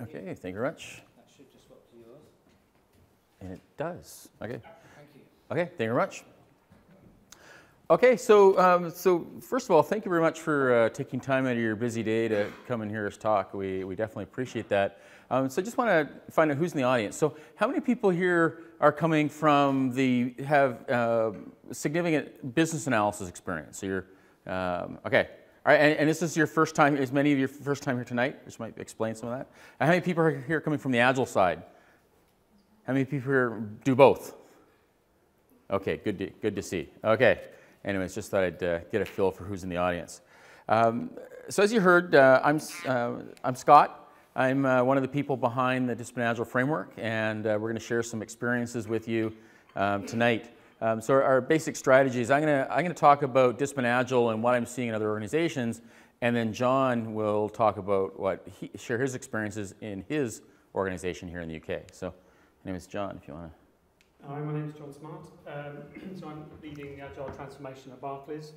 Okay, thank you very much. That should just swap to yours. And it does. Okay. Thank you. Okay, thank you very much. Okay, so first of all, thank you very much for taking time out of your busy day to come and hear us talk. We definitely appreciate that. So I just want to find out who's in the audience. So how many people here are coming from the significant business analysis experience? So you're okay. All right, and this is your first time. Is many of your first time here tonight? Which might explain some of that. How many people are here coming from the Agile side? How many people here do both? Okay, good to see. Okay. Anyways, just thought I'd get a feel for who's in the audience. So as you heard, I'm Scott. I'm one of the people behind the Disciplined Agile framework, and we're going to share some experiences with you tonight. So our basic strategy is I'm going to talk about Disciplined Agile and what I'm seeing in other organizations, and then John will talk about share his experiences in his organization here in the UK. So, anyways, John, if you want to. Hi, my name is John Smart. So I'm leading Agile Transformation at Barclays.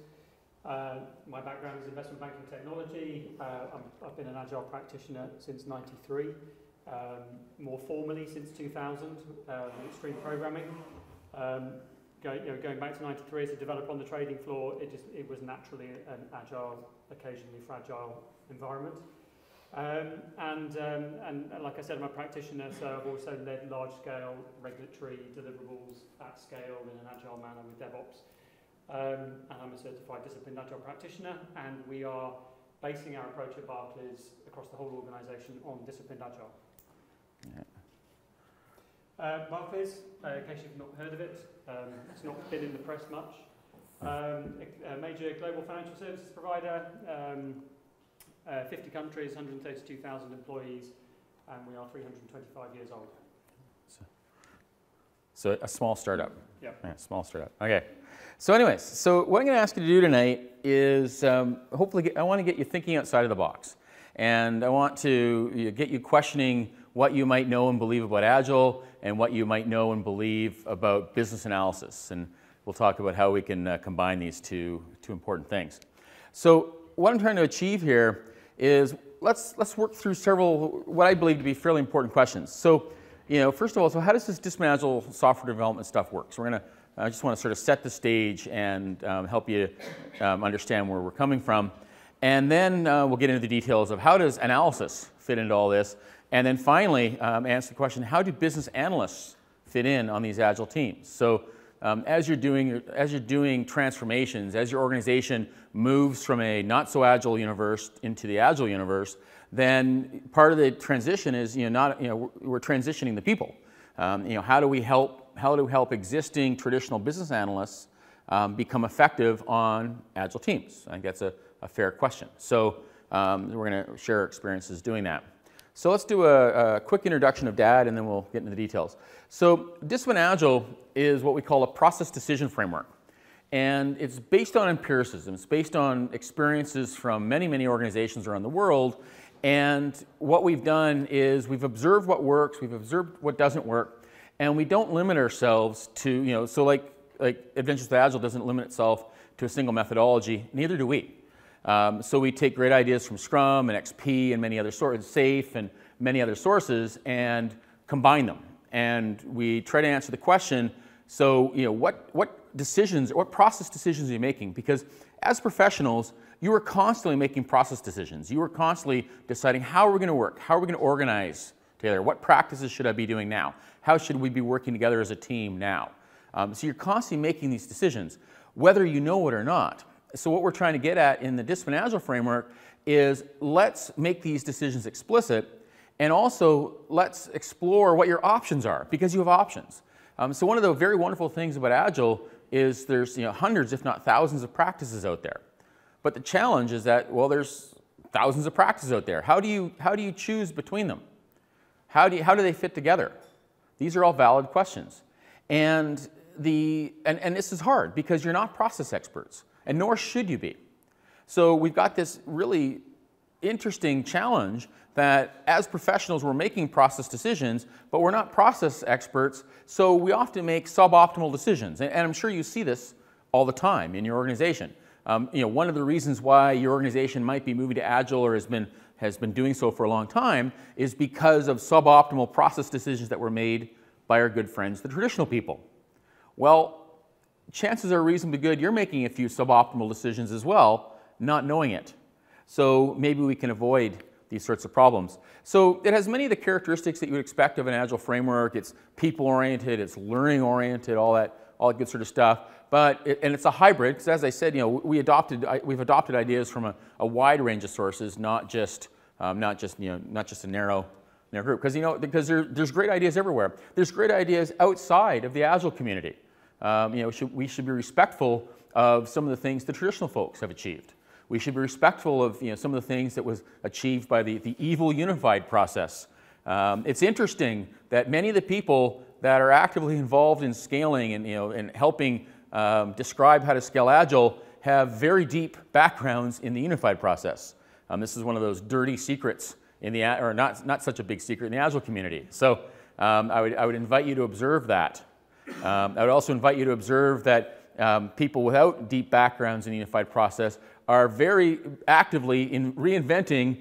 My background is investment banking technology. I've been an Agile practitioner since '93, more formally since 2000, extreme programming. Going back to '93 as a developer on the trading floor, it was naturally an agile, occasionally fragile environment. And like I said, I'm a practitioner, so I've also led large-scale regulatory deliverables at scale in an agile manner with DevOps. And I'm a certified disciplined agile practitioner, and we are basing our approach at Barclays across the whole organisation on disciplined agile. Yeah. Barclays, in case you've not heard of it, it's not been in the press much. A major global financial services provider. 50 countries, 132,000 employees, and we are 325 years old. So a small startup. Yeah. Yeah, small startup. Okay. So anyways, so what I'm going to ask you to do tonight is hopefully I want to get you thinking outside of the box. And I want to get you questioning what you might know and believe about Agile and what you might know and believe about business analysis. And we'll talk about how we can combine these two important things. So what I'm trying to achieve here is let's work through several what I believe to be fairly important questions. So, you know, first of all, so how does this Disciplined Agile software development stuff work? So we're gonna, I just want to sort of set the stage and help you understand where we're coming from, and then we'll get into the details of how does analysis fit into all this, and then finally answer the question: how do business analysts fit in on these Agile teams? So. As you're doing transformations, as your organization moves from a not-so-agile universe into the agile universe, then part of the transition is we're transitioning the people. How do we help existing traditional business analysts become effective on agile teams? I think that's a fair question. So we're going to share our experiences doing that. So let's do a quick introduction of DAD, and then we'll get into the details. So Disciplined Agile is what we call a process decision framework. And it's based on empiricism. It's based on experiences from many, many organizations around the world. And what we've done is we've observed what works, we've observed what doesn't work, and we don't limit ourselves to, so like Adventures with Agile doesn't limit itself to a single methodology, neither do we. So we take great ideas from Scrum and XP and many other sources, SAFe and many other sources, and combine them. And we try to answer the question, so what decisions, what process decisions are you making? Because as professionals, you are constantly making process decisions. You are constantly deciding how are we going to work, how are we going to organize together, what practices should I be doing now, how should we be working together as a team now? So you're constantly making these decisions, whether you know it or not. So what we're trying to get at in the Disciplined Agile framework is let's make these decisions explicit, and also let's explore what your options are, because you have options. So one of the very wonderful things about Agile is there's hundreds, if not thousands, of practices out there. But the challenge is that, well, there's thousands of practices out there. How do you choose between them? How do they fit together? These are all valid questions. And this is hard because you're not process experts. And nor should you be. So we've got this really interesting challenge that as professionals we're making process decisions, but we're not process experts, so we often make suboptimal decisions. And I'm sure you see this all the time in your organization. One of the reasons why your organization might be moving to Agile or has been doing so for a long time is because of suboptimal process decisions that were made by our good friends, the traditional people. Well, chances are reasonably good you're making a few suboptimal decisions as well, not knowing it. So maybe we can avoid these sorts of problems. So it has many of the characteristics that you would expect of an Agile framework. It's people-oriented, it's learning-oriented, all that good sort of stuff. And it's a hybrid, because as I said, we've adopted ideas from a wide range of sources, not just a narrow group. Because there's great ideas everywhere. There's great ideas outside of the Agile community. We should be respectful of some of the things the traditional folks have achieved. We should be respectful of some of the things that was achieved by the evil unified process. It's interesting that many of the people that are actively involved in scaling and helping describe how to scale Agile have very deep backgrounds in the unified process. This is one of those dirty secrets in the, or not such a big secret in the Agile community. So I would invite you to observe that. I would also invite you to observe that people without deep backgrounds in the unified process are very actively in reinventing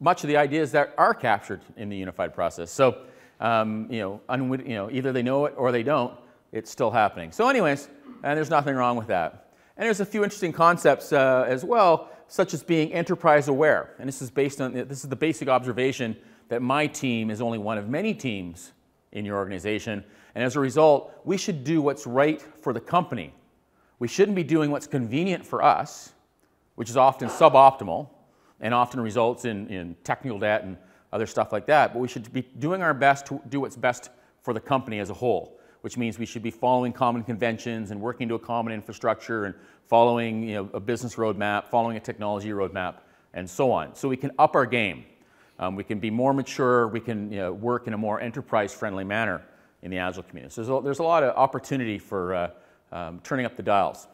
much of the ideas that are captured in the unified process. So, either they know it or they don't, it's still happening. So anyways, and there's nothing wrong with that. And there's a few interesting concepts as well, such as being enterprise aware. And this is based on, this is the basic observation that my team is only one of many teams in your organization. And as a result, we should do what's right for the company. We shouldn't be doing what's convenient for us, which is often suboptimal and often results in technical debt and other stuff like that, but we should be doing our best to do what's best for the company as a whole, which means we should be following common conventions and working to a common infrastructure and following a business roadmap, following a technology roadmap, and so on. So we can up our game. We can be more mature. We can work in a more enterprise-friendly manner in the Agile community. So there's a lot of opportunity for turning up the dials.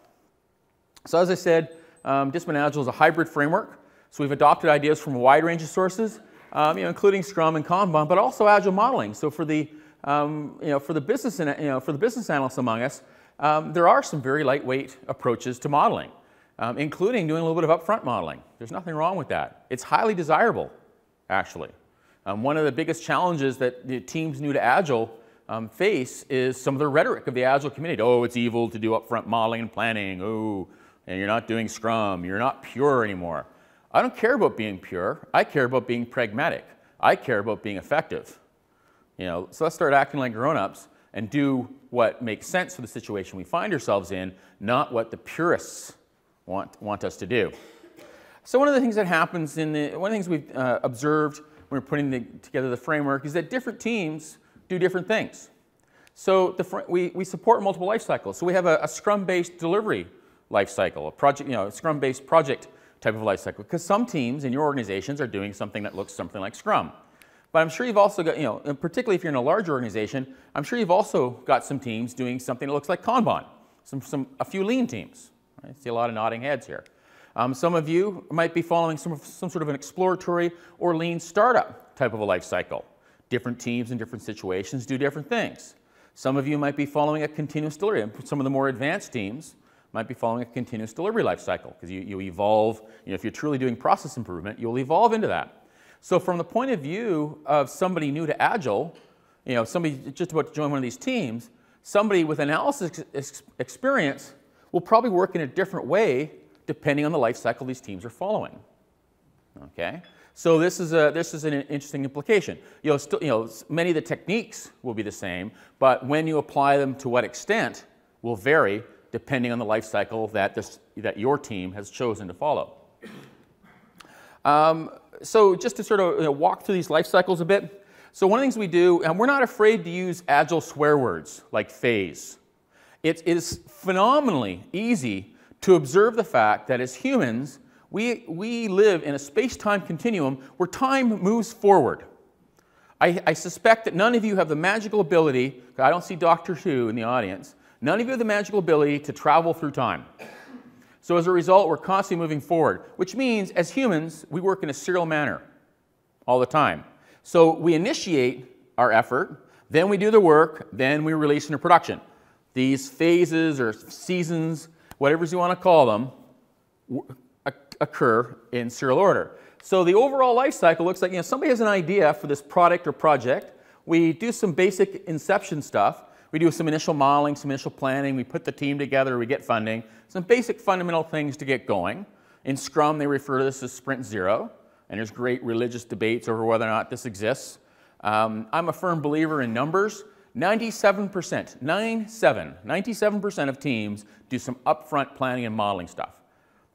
So as I said, Disciplined Agile is a hybrid framework. So we've adopted ideas from a wide range of sources, including Scrum and Kanban, but also Agile modeling. So for the business analysts among us, there are some very lightweight approaches to modeling, including doing a little bit of upfront modeling. There's nothing wrong with that. It's highly desirable, actually. One of the biggest challenges that the teams new to Agile face is some of the rhetoric of the Agile community. Oh, it's evil to do upfront modeling and planning. Oh, and you're not doing Scrum. You're not pure anymore. I don't care about being pure. I care about being pragmatic. I care about being effective. So let's start acting like grown-ups and do what makes sense for the situation we find ourselves in, not what the purists want us to do. So one of the things that happens in the, one of the things we've observed when we're putting together the framework is that different teams do different things. So we support multiple life cycles. So we have a Scrum-based delivery life cycle, a Scrum-based project type of life cycle, because some teams in your organizations are doing something that looks something like Scrum. But I'm sure you've also got, particularly if you're in a large organization, I'm sure you've also got some teams doing something that looks like Kanban, a few lean teams. I see a lot of nodding heads here. Some of you might be following some sort of an exploratory or lean startup type of a life cycle. Different teams in different situations do different things. Some of you might be following a continuous delivery. Some of the more advanced teams might be following a continuous delivery life cycle, because you evolve. If you're truly doing process improvement, you'll evolve into that. So from the point of view of somebody new to Agile, somebody just about to join one of these teams, somebody with analysis experience will probably work in a different way depending on the life cycle these teams are following. Okay? So this is an interesting implication. Many of the techniques will be the same, but when you apply them to what extent will vary depending on the life cycle that your team has chosen to follow. So just to sort of walk through these life cycles a bit. So one of the things we do, and we're not afraid to use Agile swear words like phase. It is phenomenally easy to observe the fact that as humans, we live in a space-time continuum where time moves forward. I suspect that none of you have the magical ability, I don't see Doctor Who in the audience, none of you have the magical ability to travel through time. So as a result, we're constantly moving forward, which means as humans, we work in a serial manner all the time. So we initiate our effort, then we do the work, then we release into production. These phases or seasons whatever you want to call them, occur in serial order. So the overall life cycle looks like, you know, somebody has an idea for this product or project. We do some basic inception stuff. We do some initial modeling, some initial planning. We put the team together. We get funding. Some basic fundamental things to get going. In Scrum, they refer to this as sprint zero. And there's great religious debates over whether or not this exists. I'm a firm believer in numbers. 97% of teams do some upfront planning and modeling stuff.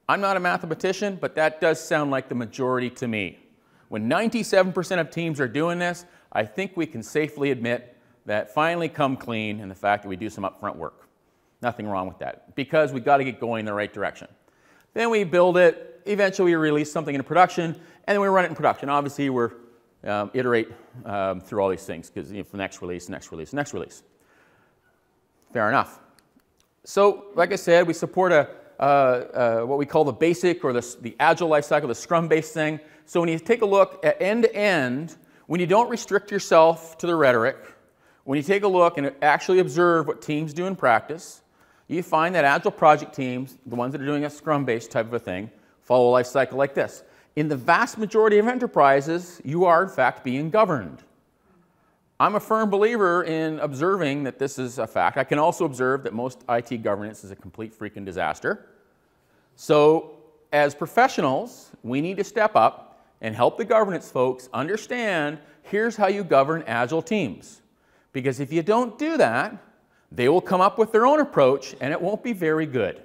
I'm not a mathematician, but that does sound like the majority to me. When 97% of teams are doing this, I think we can safely admit that finally come clean in the fact that we do some upfront work. Nothing wrong with that, because we've got to get going in the right direction. Then we build it, eventually we release something into production, and then we run it in production. Obviously, we're iterate through all these things, because, you know, for next release, next release, next release. Fair enough. So, like I said, we support a what we call the basic or the agile life cycle, the Scrum-based thing. So when you take a look at end-to-end, when you don't restrict yourself to the rhetoric, when you take a look and actually observe what teams do in practice, you find that agile project teams, the ones that are doing a Scrum-based type of a thing, follow a life cycle like this. In the vast majority of enterprises, you are in fact being governed. I'm a firm believer in observing that this is a fact. I can also observe that most IT governance is a complete freaking disaster. So as professionals, we need to step up and help the governance folks understand, here's how you govern agile teams. Because if you don't do that, they will come up with their own approach and it won't be very good.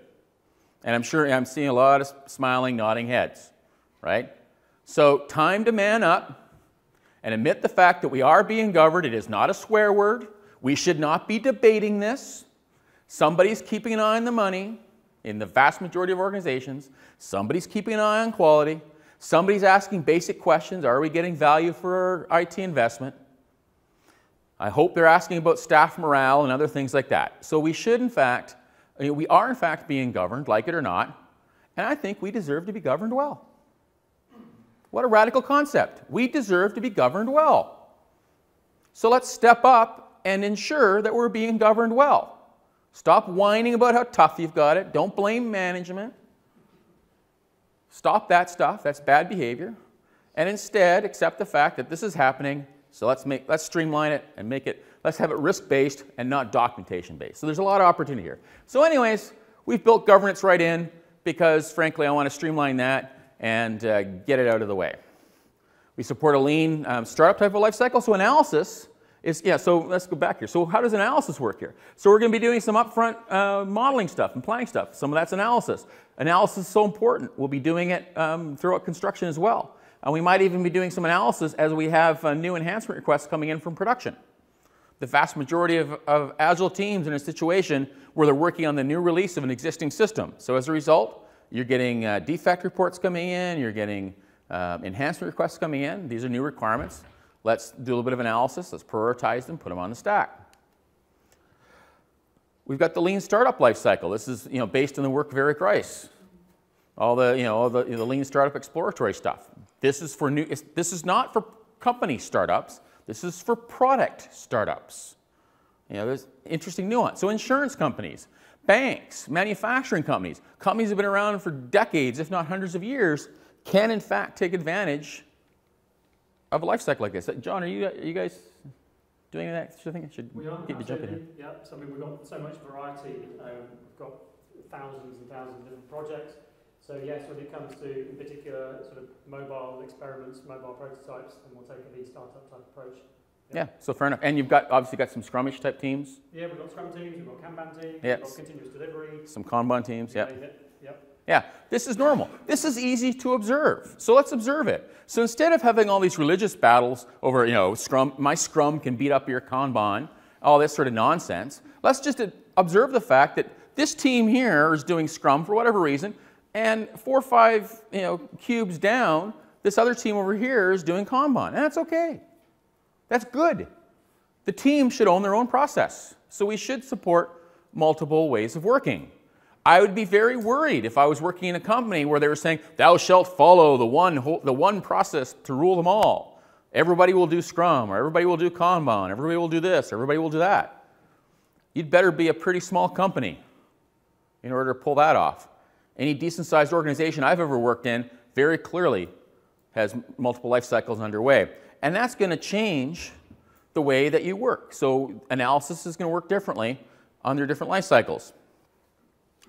And I'm sure I'm seeing a lot of smiling, nodding heads, right? So time to man up and admit the fact that we are being governed. It is not a swear word. We should not be debating this. Somebody's keeping an eye on the money in the vast majority of organizations. Somebody's keeping an eye on quality. Somebody's asking basic questions. Are we getting value for our IT investment? I hope they're asking about staff morale and other things like that. So we should, in fact, we are in fact being governed, like it or not, and I think we deserve to be governed well. What a radical concept. We deserve to be governed well. So let's step up and ensure that we're being governed well. Stop whining about how tough you've got it. Don't blame management. Stop that stuff. That's bad behavior. And instead, accept the fact that this is happening. So let's streamline it and make it, let's have it risk-based and not documentation-based. So there's a lot of opportunity here. So anyways, we've built governance right in because, frankly, I want to streamline that and get it out of the way. We support a lean startup type of life cycle. So analysis is, yeah, so let's go back here. So how does analysis work here? So we're going to be doing some upfront modeling stuff and planning stuff. Some of that's analysis. Analysis is so important. We'll be doing it throughout construction as well. And we might even be doing some analysis as we have new enhancement requests coming in from production. The vast majority of agile teams in a situation where they're working on the new release of an existing system. So as a result, you're getting defect reports coming in, you're getting enhancement requests coming in. These are new requirements. Let's do a little bit of analysis. Let's prioritize them, put them on the stack. We've got the lean startup life cycle. This is, you know, based on the work of Eric Ries. All the, you know, all the lean startup exploratory stuff. This is for new, this is not for company startups. This is for product startups. You know, there's interesting nuance. So insurance companies, banks, manufacturing companies, companies that have been around for decades, if not hundreds of years, can in fact take advantage of a life cycle like this. John, are you guys doing that? I think I should keep you jumping in. Yeah, so I mean, we've got so much variety. We've got thousands and thousands of different projects. So yes, when it comes to in particular sort of mobile experiments, mobile prototypes, then we'll take a lean startup type approach. Yeah, so fair enough. And you've got, obviously got some Scrum-ish type teams. Yeah, we've got Scrum teams, we've got Kanban teams, we've got continuous delivery. Some Kanban teams, yeah. Yeah, this is normal. This is easy to observe. So let's observe it. So instead of having all these religious battles over, you know, Scrum, my Scrum can beat up your Kanban, all this sort of nonsense, let's just observe the fact that this team here is doing Scrum for whatever reason, and 4 or 5, you know, cubes down, this other team over here is doing Kanban, and that's okay. That's good. The team should own their own process. So we should support multiple ways of working. I would be very worried if I was working in a company where they were saying, thou shalt follow the one process to rule them all. Everybody will do Scrum, or everybody will do Kanban, everybody will do this, everybody will do that. You'd better be a pretty small company in order to pull that off. Any decent-sized organization I've ever worked in very clearly has multiple life cycles underway. And that's going to change the way that you work. So analysis is going to work differently under different life cycles.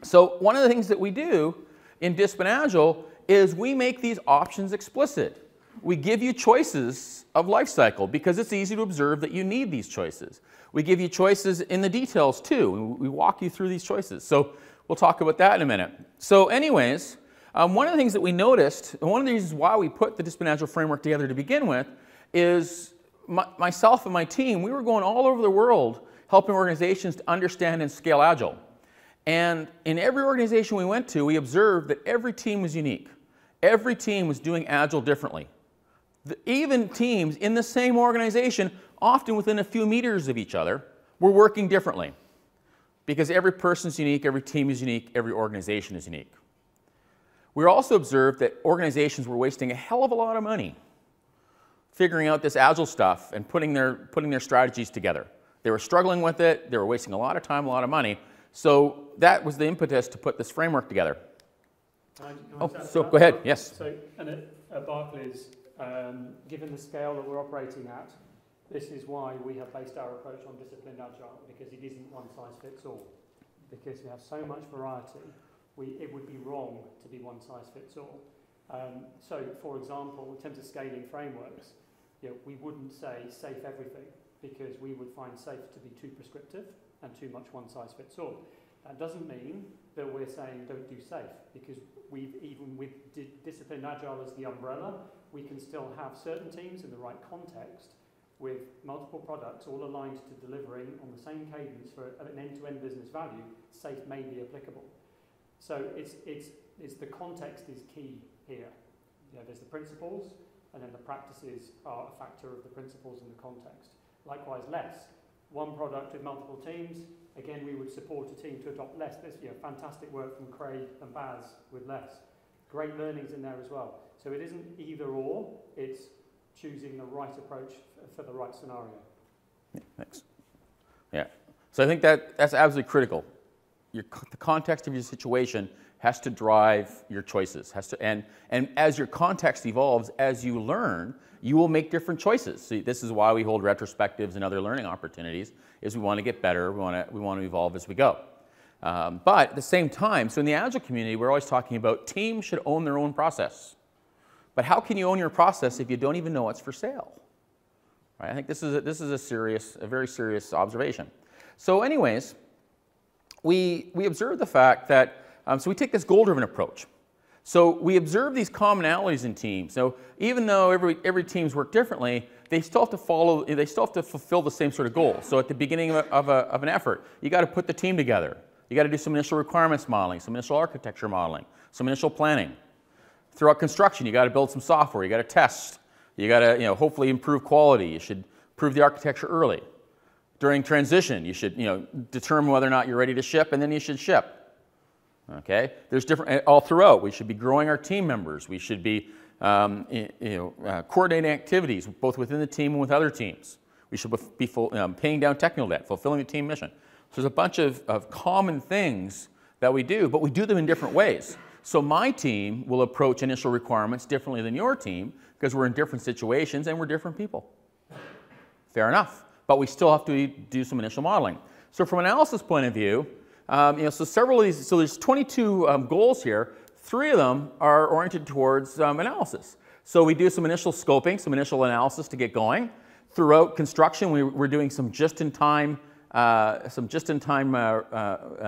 So one of the things that we do in Disciplined Agile is we make these options explicit. We give you choices of life cycle because it's easy to observe that you need these choices. We give you choices in the details too. We walk you through these choices. So we'll talk about that in a minute. So anyways, one of the things that we noticed, and one of the reasons why we put the Disciplined Agile framework together to begin with, is myself and my team, we were going all over the world helping organizations to understand and scale Agile. And in every organization we went to, we observed that every team was unique. Every team was doing Agile differently. Even teams in the same organization, often within a few meters of each other, were working differently. Because every person's unique, every team is unique, every organization is unique. We also observed that organizations were wasting a hell of a lot of money figuring out this Agile stuff and putting their strategies together. They were struggling with it, they were wasting a lot of time, a lot of money. So that was the impetus to put this framework together. Go ahead, yes. So, and at Barclays, given the scale that we're operating at, this is why we have based our approach on Disciplined Agile, because it isn't one size fits all. Because we have so much variety, it would be wrong to be one size fits all. So, for example, in terms of scaling frameworks, we wouldn't say SAFe everything, because we would find SAFe to be too prescriptive and too much one size fits all. That doesn't mean that we're saying don't do SAFe, because we've, even with Disciplined Agile as the umbrella, we can still have certain teams in the right context with multiple products all aligned to delivering on the same cadence for an end-to-end business value. SAFe may be applicable. So it's the context is key here. There's the principles, and then the practices are a factor of the principles and the context. Likewise, less. One product with multiple teams, again, we would support a team to adopt less. There's fantastic work from Craig and Baz with less. Great learnings in there as well. So it isn't either or, it's choosing the right approach for the right scenario. Yeah, thanks. Yeah, so I think that's absolutely critical. The context of your situation has to drive your choices. And as your context evolves, as you learn, you will make different choices. See, this is why we hold retrospectives and other learning opportunities, is we want to get better, we want to evolve as we go. But at the same time, so in the Agile community, we're always talking about teams should own their own process. But how can you own your process if you don't even know what's for sale? Right? I think this is a very serious observation. So anyways, we observe the fact that, so we take this goal-driven approach. So we observe these commonalities in teams. So even though every team's work differently, they still have to follow, they still have to fulfill the same sort of goal. So at the beginning of an effort, you got to put the team together. You got to do some initial requirements modeling, some initial architecture modeling, some initial planning. Throughout construction, you got to build some software, you got to test, you got to hopefully improve quality. You should improve the architecture early. During transition, you should determine whether or not you're ready to ship, and then you should ship. Okay, there's different all throughout. We should be growing our team members. We should be coordinating activities both within the team and with other teams. We should be paying down technical debt, fulfilling the team mission. So there's a bunch of common things that we do, but we do them in different ways. So my team will approach initial requirements differently than your team because we're in different situations and we're different people. Fair enough, but we still have to do some initial modeling. So from an analysis point of view, so several of these, so there's 22 goals here. 3 of them are oriented towards analysis. So we do some initial scoping, some initial analysis to get going. Throughout construction, we're doing some just-in-time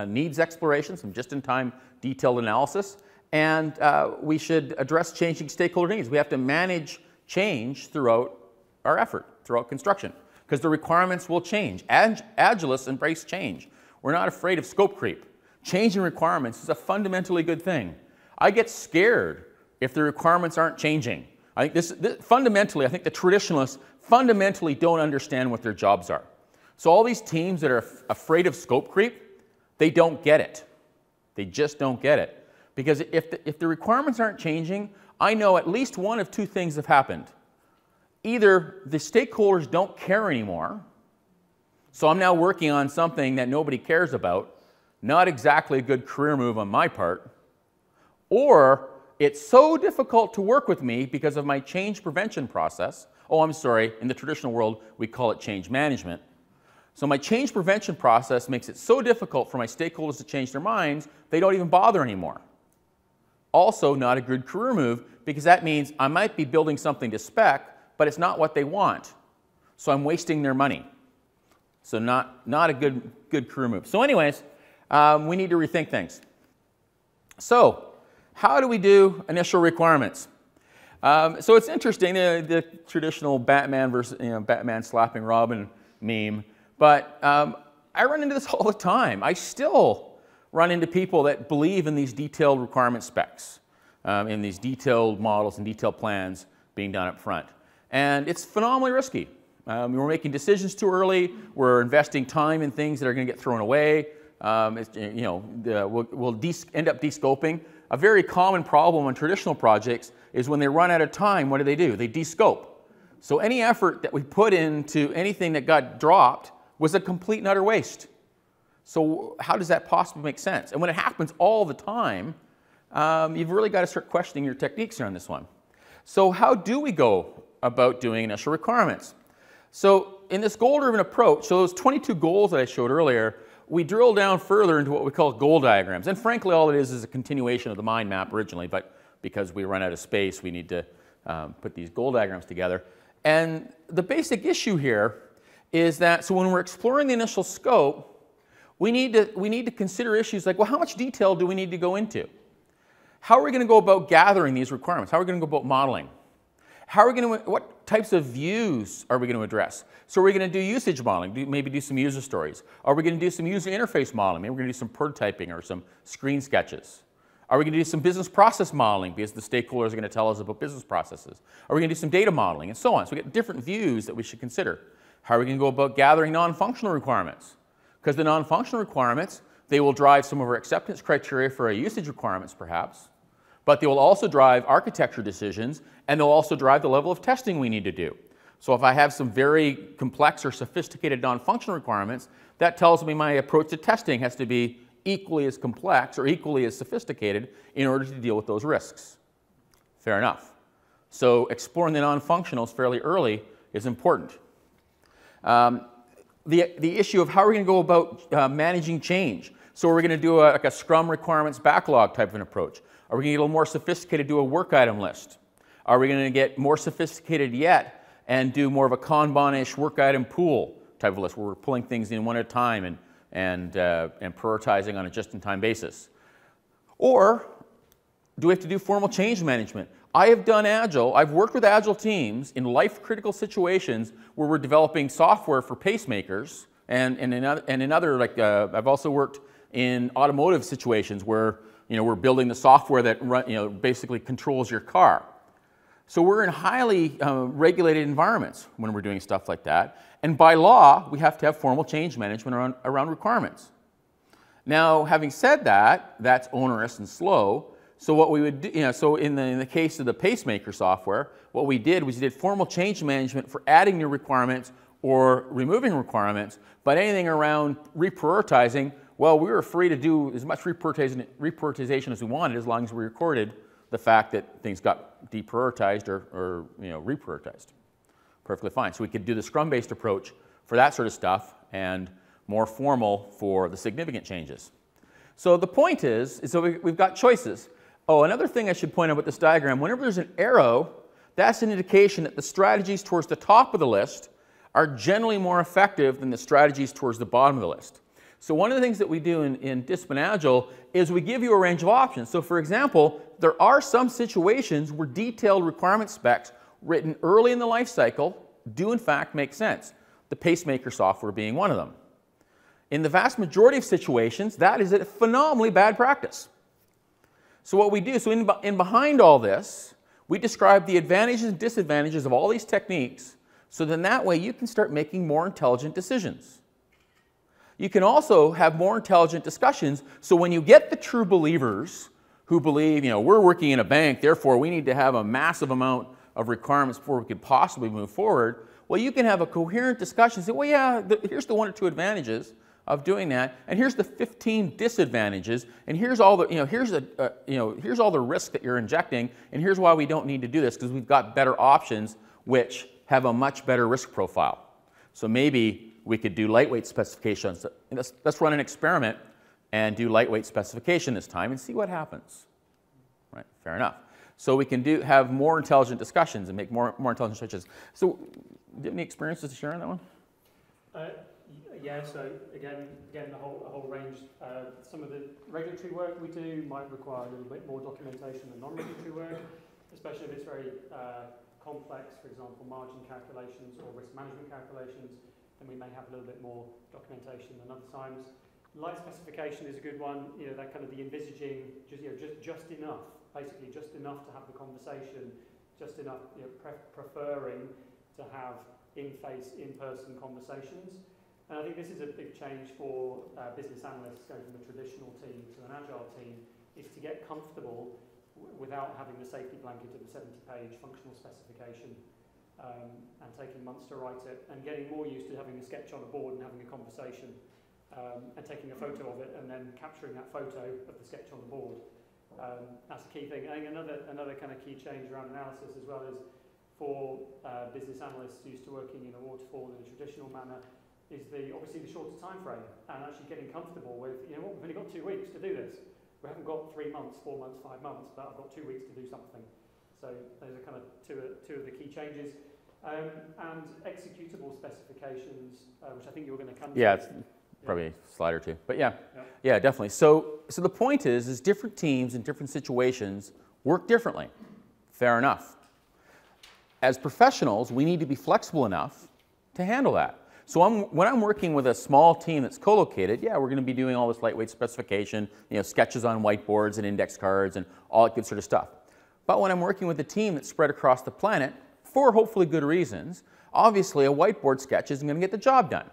needs exploration, some just-in-time detailed analysis, and we should address changing stakeholder needs. We have to manage change throughout our effort, throughout construction, because the requirements will change. Agilists embrace change. We're not afraid of scope creep. Changing requirements is a fundamentally good thing. I get scared if the requirements aren't changing. I think fundamentally, I think the traditionalists fundamentally don't understand what their jobs are. So all these teams that are afraid of scope creep, they don't get it. They just don't get it. Because if the requirements aren't changing, I know at least one of two things have happened. Either the stakeholders don't care anymore, so I'm now working on something that nobody cares about, not exactly a good career move on my part, or it's so difficult to work with me because of my change prevention process. Oh, I'm sorry, in the traditional world, we call it change management. So my change prevention process makes it so difficult for my stakeholders to change their minds, they don't even bother anymore. Also not a good career move, because that means I might be building something to spec, but it's not what they want. So I'm wasting their money. So not a good career move. So anyways, we need to rethink things. So how do we do initial requirements? So it's interesting, the traditional Batman versus, Batman slapping Robin meme. But I run into this all the time. I still run into people that believe in these detailed requirement specs, in these detailed models and detailed plans being done up front. And it's phenomenally risky. We're making decisions too early. We're investing time in things that are going to get thrown away. We'll end up descoping. A very common problem on traditional projects is when they run out of time, what do? They descope. So any effort that we put into anything that got dropped was a complete and utter waste. So how does that possibly make sense? And when it happens all the time, you've really got to start questioning your techniques around this one. So how do we go about doing initial requirements? So in this goal-driven approach, so those 22 goals that I showed earlier, we drill down further into what we call goal diagrams. And frankly, all it is a continuation of the mind map originally, but because we run out of space, we need to put these goal diagrams together. And the basic issue here is that, so when we're exploring the initial scope, we need to consider issues like, well, how much detail do we need to go into? How are we going to go about gathering these requirements? How are we going to go about modeling? How are we going to, what types of views are we going to address? So are we going to do usage modeling, maybe do some user stories? Are we going to do some user interface modeling? Maybe we're going to do some prototyping or some screen sketches. Are we going to do some business process modeling because the stakeholders are going to tell us about business processes? Are we going to do some data modeling and so on? So we get different views that we should consider. How are we going to go about gathering non-functional requirements? Because the non-functional requirements, they will drive some of our acceptance criteria for our usage requirements perhaps, but they will also drive architecture decisions, and they'll also drive the level of testing we need to do. So if I have some very complex or sophisticated non-functional requirements, that tells me my approach to testing has to be equally as complex or equally as sophisticated in order to deal with those risks. Fair enough. So exploring the non-functionals fairly early is important. The issue of how we're going to go about managing change. So are we going to do like a Scrum requirements backlog type of an approach? Are we going to get a little more sophisticated, do a work item list? Are we going to get more sophisticated yet and do more of a Kanban-ish work item pool type of list where we're pulling things in one at a time and prioritizing on a just-in-time basis? Or do we have to do formal change management? I have done Agile, I've worked with Agile teams in life-critical situations where we're developing software for pacemakers and in other, I've also worked in automotive situations where, we're building the software that, basically controls your car. So we're in highly regulated environments when we're doing stuff like that. And by law, we have to have formal change management around requirements. Now, having said that, that's onerous and slow. So what we would do, so in the case of the pacemaker software, what we did was we did formal change management for adding new requirements or removing requirements, but anything around reprioritizing, well, we were free to do as much reprioritization as we wanted as long as we recorded the fact that things got deprioritized or reprioritized. Perfectly fine. So we could do the Scrum-based approach for that sort of stuff and more formal for the significant changes. So the point is so we've got choices. Oh, another thing I should point out with this diagram, whenever there's an arrow, that's an indication that the strategies towards the top of the list are generally more effective than the strategies towards the bottom of the list. So one of the things that we do in Disciplined Agile is we give you a range of options. So for example, there are some situations where detailed requirement specs written early in the life cycle do in fact make sense, the pacemaker software being one of them. In the vast majority of situations, that is a phenomenally bad practice. So what we do, so in behind all this, we describe the advantages and disadvantages of all these techniques, so then that way you can start making more intelligent decisions. You can also have more intelligent discussions, so when you get the true believers who believe, we're working in a bank, therefore we need to have a massive amount of requirements before we could possibly move forward, well, you can have a coherent discussion and say, well, yeah, here's the one or two advantages of doing that. And here's the 15 disadvantages, and here's all the, here's all the risk that you're injecting, and here's why we don't need to do this, because we've got better options which have a much better risk profile. So maybe we could do lightweight specifications. Let's run an experiment and do lightweight specification this time and see what happens. Right? Fair enough. So we can do have more intelligent discussions and make more intelligent switches. So, do you have any experiences to share on that one? Yeah. So again, the whole range. Some of the regulatory work we do might require a little bit more documentation than non-regulatory work, especially if it's very complex. For example, margin calculations or risk management calculations, then we may have a little bit more documentation than other times. Light specification is a good one. You know, that kind of the envisaging, just enough, basically just enough to have the conversation, just enough, you know, preferring to have in-face, in-person conversations. And I think this is a big change for business analysts going from a traditional team to an agile team, is to get comfortable without having the safety blanket of the 70-page functional specification and taking months to write it, and getting more used to having a sketch on a board and having a conversation. And taking a photo of it and then capturing that photo of the sketch on the board. That's a key thing. I think another kind of key change around analysis as well is for business analysts used to working in a waterfall in a traditional manner is obviously the shorter time frame, and actually getting comfortable with, you know what, we've only got 2 weeks to do this. We haven't got 3 months, 4 months, 5 months, but I've got 2 weeks to do something. So those are kind of two of the key changes. And executable specifications, which I think you're going to come to. Yeah. Probably a slide or two, but yeah, definitely. So the point is different teams in different situations work differently. Fair enough. As professionals, we need to be flexible enough to handle that. So when I'm working with a small team that's co-located, yeah, we're going to be doing all this lightweight specification, you know, sketches on whiteboards and index cards and all that good sort of stuff. But when I'm working with a team that's spread across the planet, for hopefully good reasons, obviously a whiteboard sketch isn't going to get the job done.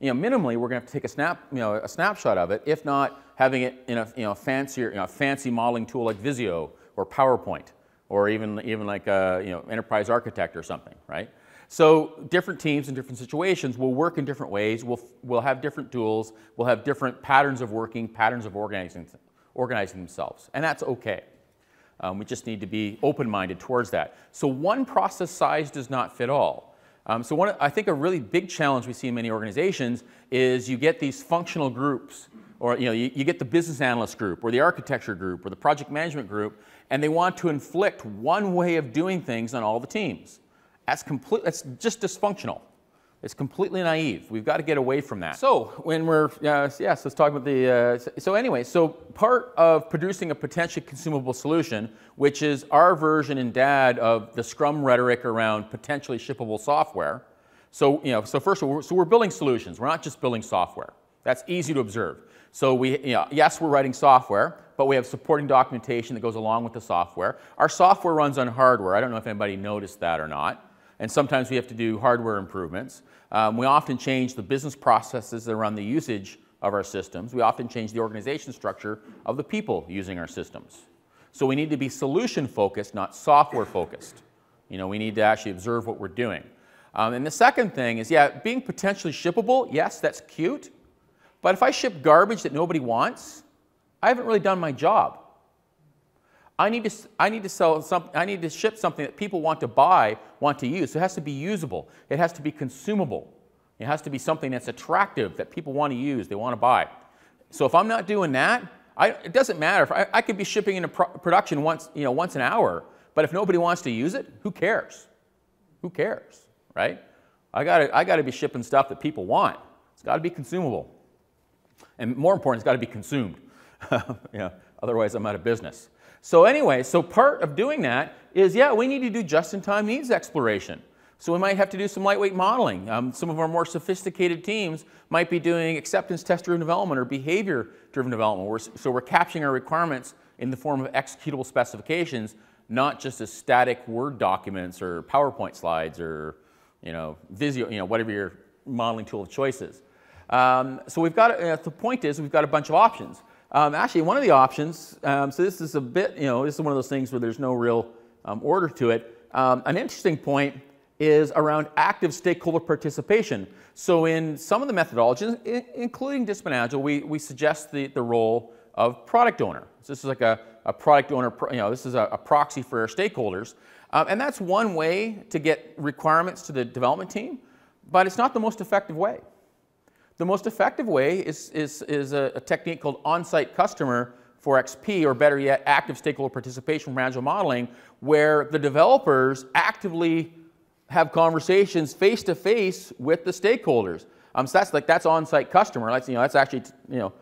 You know, minimally, we're going to have to take a snapshot of it. If not, having it in a fancy modeling tool like Visio or PowerPoint, or even like Enterprise Architect or something, right? So different teams in different situations will work in different ways. We'll have different tools. We'll have different patterns of working, patterns of organizing themselves, and that's okay. We just need to be open-minded towards that. So one process size does not fit all. I think a really big challenge we see in many organizations is you get these functional groups, or you get the business analyst group or the architecture group or the project management group, and they want to inflict one way of doing things on all the teams. That's just dysfunctional. It's completely naive. We've got to get away from that. So when we're, yes, let's talk about the, so part of producing a potentially consumable solution, which is our version in DAD of the Scrum rhetoric around potentially shippable software. So, so first of all, so we're building solutions. We're not just building software. That's easy to observe. So we, yes, we're writing software, but we have supporting documentation that goes along with the software. Our software runs on hardware. I don't know if anybody noticed that or not. And sometimes we have to do hardware improvements. We often change the business processes that run the usage of our systems. We often change the organization structure of the people using our systems. So we need to be solution-focused, not software-focused. We need to actually observe what we're doing. And the second thing is, being potentially shippable, yes, that's cute. But if I ship garbage that nobody wants, I haven't really done my job. I need to ship something that people want to buy, want to use. So it has to be usable. It has to be consumable. It has to be something that's attractive, that people want to use, they want to buy. So if I'm not doing that, it doesn't matter. If I could be shipping into production once an hour, but if nobody wants to use it, who cares? Who cares, right? I got to be shipping stuff that people want. It's got to be consumable, and more important, it's got to be consumed. Otherwise, I'm out of business. So anyway, so part of doing that is, we need to do just-in-time needs exploration. So we might have to do some lightweight modeling. Some of our more sophisticated teams might be doing acceptance test-driven development or behavior-driven development. So we're capturing our requirements in the form of executable specifications, not just as static Word documents or PowerPoint slides or Visio, whatever your modeling tool of choice is. So we've got the point is we've got a bunch of options. Actually, one of the options, so this is a bit, this is one of those things where there's no real order to it. An interesting point is around active stakeholder participation. So in some of the methodologies, including Discipline Agile, we suggest the role of product owner. So this is like a product owner, you know, this is a proxy for our stakeholders. And that's one way to get requirements to the development team, but it's not the most effective way. The most effective way is a technique called on-site customer for XP, or better yet, active stakeholder participation from Agile modeling, where the developers actively have conversations face-to-face with the stakeholders. So that's like, that's on-site customer. That's, you know, that's actually, you know,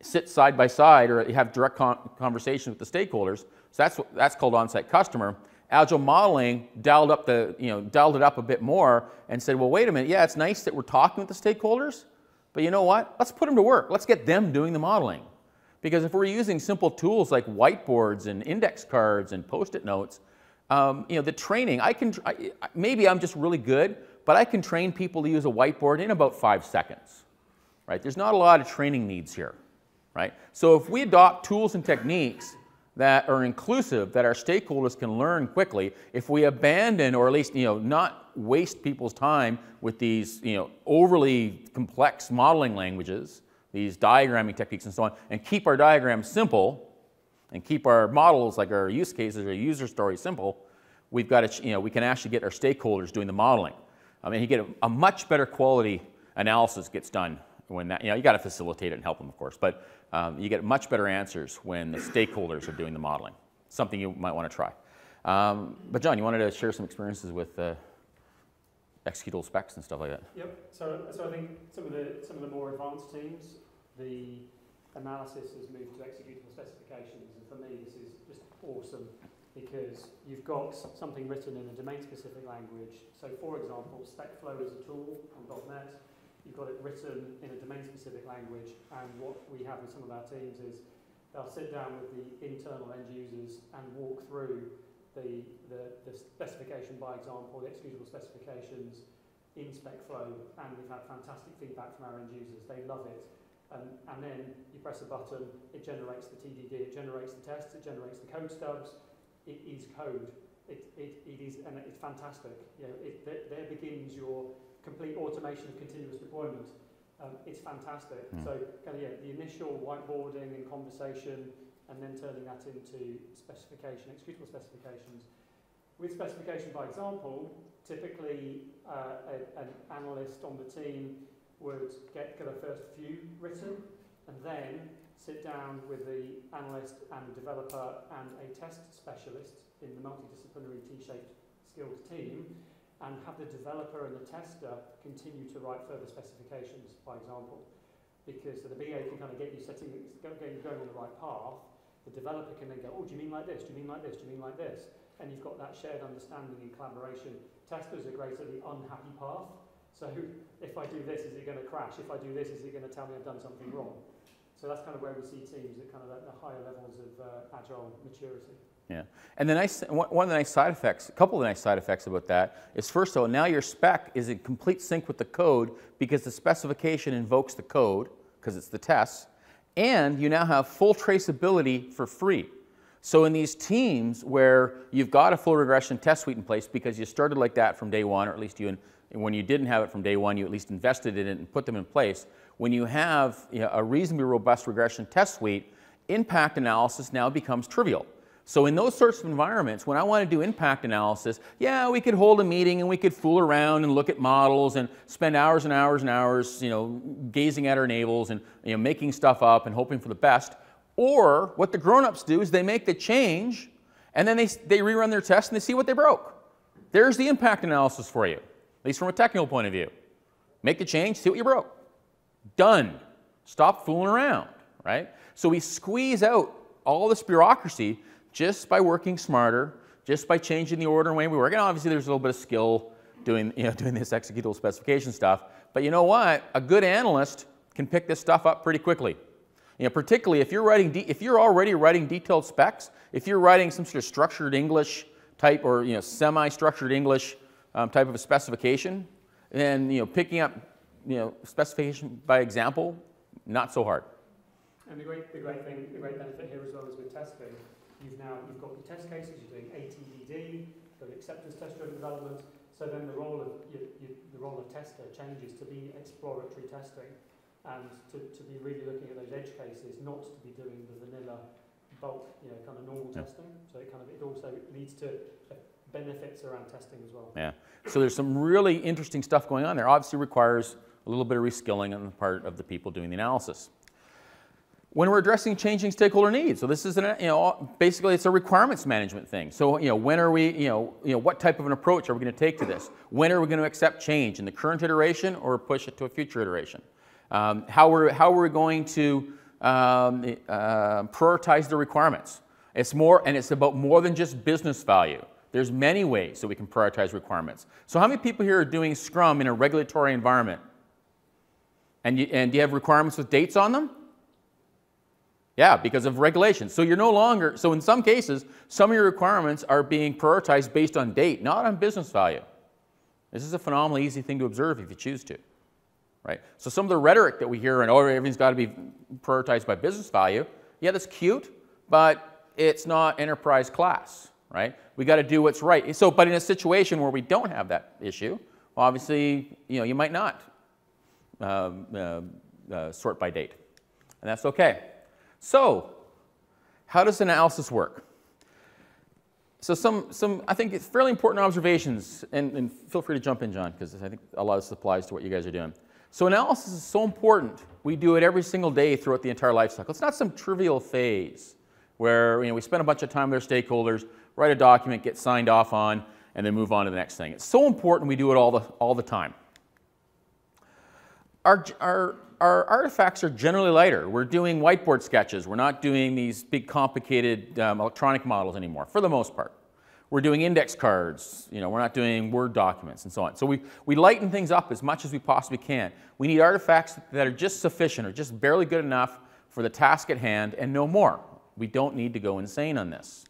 sit side by side or have direct conversation with the stakeholders. So that's called on-site customer. Agile modeling dialed up the, you know, dialed it up a bit more and said, well, wait a minute. Yeah, it's nice that we're talking with the stakeholders, but you know what? Let's put them to work. Let's get them doing the modeling. Because if we're using simple tools like whiteboards and index cards and post-it notes, you know, the training, maybe I'm just really good, but I can train people to use a whiteboard in about 5 seconds, right? There's not a lot of training needs here, right? So if we adopt tools and techniques that are inclusive, that our stakeholders can learn quickly, if we abandon, or at least, you know, not waste people's time with these, you know, overly complex modeling languages, these diagramming techniques and so on, and keep our diagrams simple, and keep our models, like our use cases or user stories simple, we've got to, you know, we can actually get our stakeholders doing the modeling. I mean, you get a much better quality analysis gets done when that, you know, you got to facilitate it and help them, of course, but you get much better answers when the stakeholders are doing the modeling. Something you might want to try. But John, you wanted to share some experiences with executable specs and stuff like that. Yep. So I think some of the more advanced teams, the analysis has moved to executable specifications, and for me this is just awesome because you've got something written in a domain-specific language. So for example, SpecFlow is a tool on .NET. You've got it written in a domain-specific language, and what we have with some of our teams is they'll sit down with the internal end users and walk through the specification by example, the executable specifications in SpecFlow, and we've had fantastic feedback from our end users. They love it. And then you press a button, it generates the TDD, it generates the tests, it generates the code stubs. It is code. It is, and it's fantastic. You know, there begins your complete automation of continuous deployment. It's fantastic. Mm. So kind of, yeah, the initial whiteboarding and conversation, and then turning that into specification, executable specifications. With specification by example, typically an analyst on the team would get a first few written and then sit down with the analyst and developer and a test specialist in the multidisciplinary T-shaped skilled team and have the developer and the tester continue to write further specifications, by example. Because so the BA can kind of get you going on the right path, the developer can then go, oh, do you mean like this? Do you mean like this? Do you mean like this? And you've got that shared understanding and collaboration. Testers are great at the unhappy path. So if I do this, is it going to crash? If I do this, is it going to tell me I've done something wrong? So that's kind of where we see teams at kind of the higher levels of Agile maturity. Yeah, and the nice, one of the nice side effects, a couple of the nice side effects about that is, first of all, now your spec is in complete sync with the code because the specification invokes the code because it's the test, and you now have full traceability for free. So in these teams where you've got a full regression test suite in place because you started like that from day one, or at least you, when you didn't have it from day one, you at least invested in it and put them in place. When you have, you know, a reasonably robust regression test suite, impact analysis now becomes trivial. So in those sorts of environments, when I want to do impact analysis, yeah, we could hold a meeting and we could fool around and look at models and spend hours and hours and hours, you know, gazing at our navels and, you know, making stuff up and hoping for the best. Or what the grown-ups do is they make the change and then they rerun their test and they see what they broke. There's the impact analysis for you, at least from a technical point of view. Make the change, see what you broke. Done. Stop fooling around, right? So we squeeze out all this bureaucracy just by working smarter, just by changing the order and way we work. And obviously there's a little bit of skill doing, you know, doing this executable specification stuff. But you know what? A good analyst can pick this stuff up pretty quickly. You know, particularly if you're writing, if you're already writing detailed specs, if you're writing some sort of structured English type, or, you know, semi-structured English type of a specification, then, you know, picking up, you know, specification by example, not so hard. And the great benefit here as well is with testing. You've got your test cases, you're doing ATDD, you've got acceptance test driven development, so So then the role of the role of tester changes to be exploratory testing, and to be really looking at those edge cases, not to be doing the vanilla bulk, you know, kind of normal testing. So it kind of, it also leads to benefits around testing as well. Yeah. So there's some really interesting stuff going on there. Obviously requires a little bit of reskilling on the part of the people doing the analysis. When we're addressing changing stakeholder needs, so this is an, you know, basically it's a requirements management thing. So, you know, when are we, you know, what type of an approach are we going to take to this? When are we going to accept change in the current iteration or push it to a future iteration? How are we going to prioritize the requirements? It's more, and it's about more than just business value. There's many ways that we can prioritize requirements. So, how many people here are doing Scrum in a regulatory environment? And do you have requirements with dates on them? Yeah, because of regulations. So you're no longer, so in some cases, some of your requirements are being prioritized based on date, not on business value. This is a phenomenally easy thing to observe if you choose to, right? So some of the rhetoric that we hear and, oh, everything's got to be prioritized by business value, yeah, that's cute, but it's not enterprise class, right? We got to do what's right. So, but in a situation where we don't have that issue, obviously, you know, you might not sort by date, and that's okay. So, how does analysis work? So some I think it's fairly important observations, and feel free to jump in, John, because I think a lot of this applies to what you guys are doing. So analysis is so important. We do it every single day throughout the entire life cycle. It's not some trivial phase where, you know, we spend a bunch of time with our stakeholders, write a document, get signed off on, and then move on to the next thing. It's so important we do it all the time. Our artifacts are generally lighter. We're doing whiteboard sketches. We're not doing these big complicated electronic models anymore, for the most part. We're doing index cards. You know, we're not doing Word documents and so on. So we lighten things up as much as we possibly can. We need artifacts that are just sufficient or just barely good enough for the task at hand and no more. We don't need to go insane on this.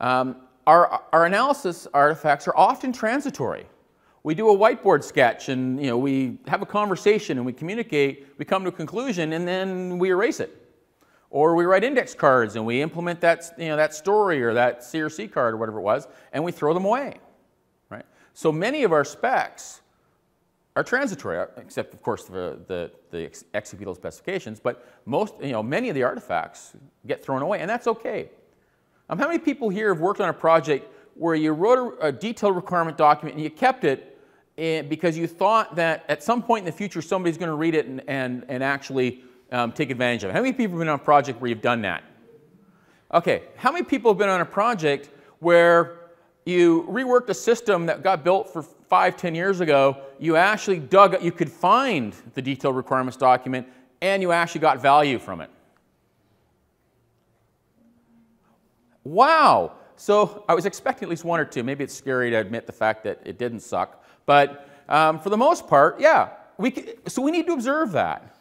Our analysis artifacts are often transitory. We do a whiteboard sketch and, you know, we have a conversation and we communicate, we come to a conclusion and then we erase it. Or we write index cards and we implement that, you know, that story or that CRC card or whatever it was, and we throw them away, right? So many of our specs are transitory, except of course the executable specifications, but most, you know, many of the artifacts get thrown away, and that's okay. How many people here have worked on a project where you wrote a detailed requirement document and you kept it because you thought that at some point in the future somebody's going to read it and actually take advantage of it? How many people have been on a project where you've done that? Okay, how many people have been on a project where you reworked a system that got built for 5, 10 years ago, you actually dug, you could find the detailed requirements document and you actually got value from it? Wow! So I was expecting at least one or two. Maybe it's scary to admit the fact that it didn't suck. But for the most part, yeah. So we need to observe that.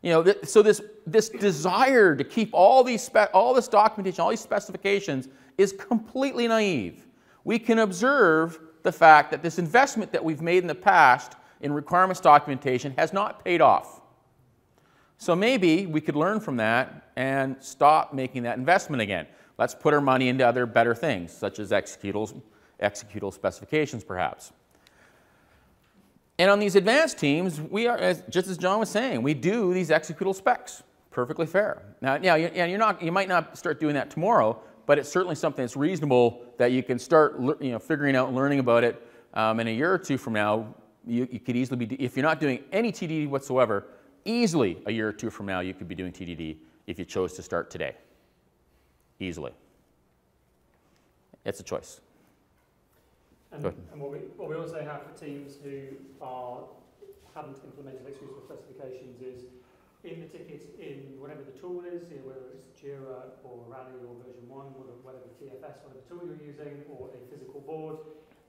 You know, so this desire to keep all this documentation, all these specifications is completely naive. We can observe the fact that this investment that we've made in the past in requirements documentation has not paid off. So maybe we could learn from that and stop making that investment again. Let's put our money into other better things, such as executable specifications, perhaps. And on these advanced teams, we are, just as John was saying, we do these executable specs. Perfectly fair. Now you might not start doing that tomorrow, but it's certainly something that's reasonable that you can start, you know, figuring out and learning about it in a year or two from now. You could easily be, if you're not doing any TDD whatsoever, easily a year or two from now you could be doing TDD if you chose to start today. Easily. It's a choice. And what we also have for teams who haven't implemented executable specifications is in the tickets, in whatever the tool is, whether it's Jira or Rally or Version One, whether the TFS, whatever tool you're using, or a physical board,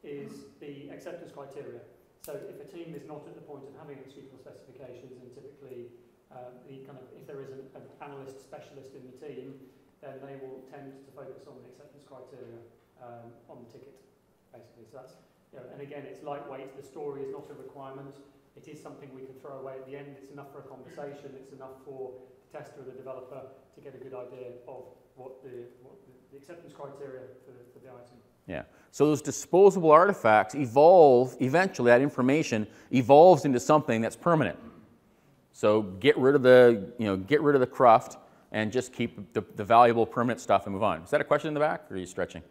is the acceptance criteria. So if a team is not at the point of having executable specifications, and typically the kind of, if there is an analyst specialist in the team, then they will tend to focus on the acceptance criteria on the ticket, basically. So that's, you know, and again, it's lightweight. The story is not a requirement. It is something we can throw away at the end. It's enough for a conversation. It's enough for the tester and the developer to get a good idea of what the acceptance criteria for the item. Yeah. So those disposable artifacts evolve, eventually that information evolves into something that's permanent. So get rid of the, get rid of the cruft and just keep the valuable permanent stuff and move on. Is that a question in the back, or are you stretching?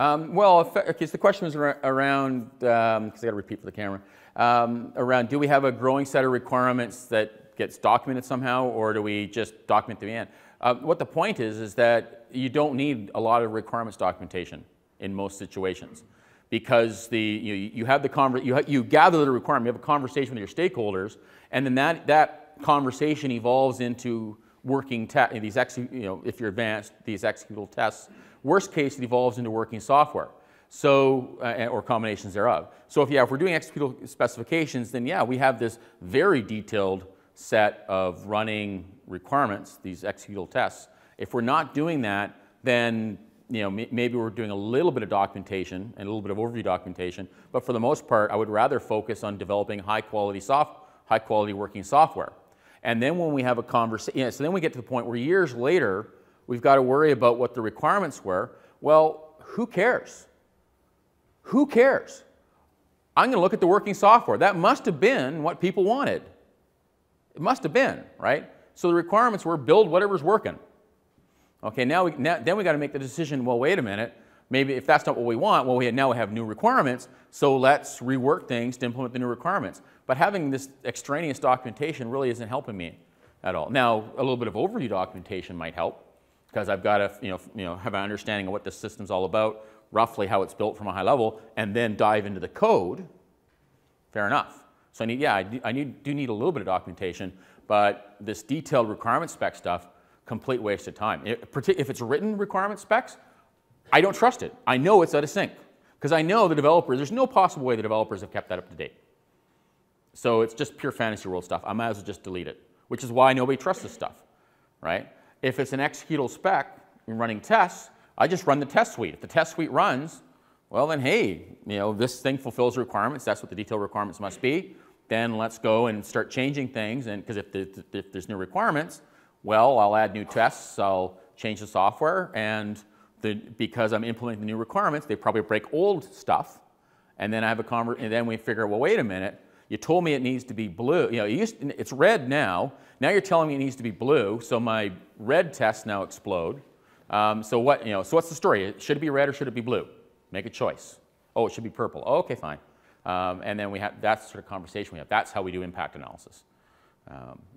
Well, because the question was around, because I got to repeat for the camera, around do we have a growing set of requirements that gets documented somehow, or do we just document to the end? What the point is that you don't need a lot of requirements documentation in most situations, because the, you have the you gather the requirement, you have a conversation with your stakeholders, and then that conversation evolves into working these if you're advanced, these executable tests. Worst case, it evolves into working software, so or combinations thereof. So if if we're doing executable specifications, then yeah, we have this very detailed set of running requirements, these executable tests. If we're not doing that, then maybe we're doing a little bit of documentation and a little bit of overview documentation. But for the most part, I would rather focus on developing high quality working software. And then when we have a conversation, so then we get to the point where years later, we've got to worry about what the requirements were. Well, who cares? Who cares? I'm going to look at the working software. That must have been what people wanted. It must have been, right? So the requirements were build whatever's working. Okay, now we got to make the decision, well, wait a minute. Maybe if that's not what we want, well, now we have new requirements, so let's rework things to implement the new requirements. But having this extraneous documentation really isn't helping me at all. Now, a little bit of overview documentation might help, because I've got to have an understanding of what this system's all about, roughly how it's built from a high level, and then dive into the code. Fair enough. So I need, I do need a little bit of documentation, but this detailed requirement spec stuff, complete waste of time. If it's written requirement specs, I don't trust it. I know it's out of sync, because I know the developers, there's no possible way the developers have kept that up to date. So it's just pure fantasy world stuff. I might as well just delete it, which is why nobody trusts this stuff, right? If it's an executable spec and running tests, I just run the test suite. If the test suite runs, well then hey, this thing fulfills the requirements, that's what the detailed requirements must be, then let's go and start changing things, and because if there's new requirements, well, I'll add new tests, I'll change the software, and because I'm implementing the new requirements, they probably break old stuff, and then I have a and then we figure, well wait a minute, you told me it needs to be blue, it's red now, now you're telling me it needs to be blue, so my red tests now explode. So what, so what's the story? Should it be red or should it be blue? Make a choice. Oh, it should be purple. Oh, okay, fine. And then we have, that's the sort of conversation we have. That's how we do impact analysis.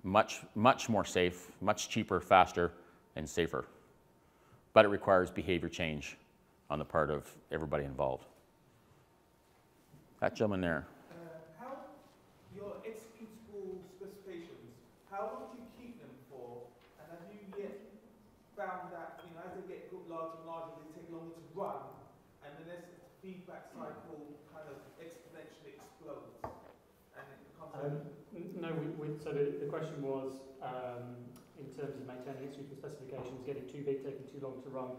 Much more safe, much cheaper, faster, and safer. But it requires behavior change on the part of everybody involved. That gentleman there. That as they get larger and larger, they take longer to run, and then this feedback cycle kind of exponentially explodes, and it becomes. No, so the question was in terms of maintaining executable specifications, getting too big, taking too long to run.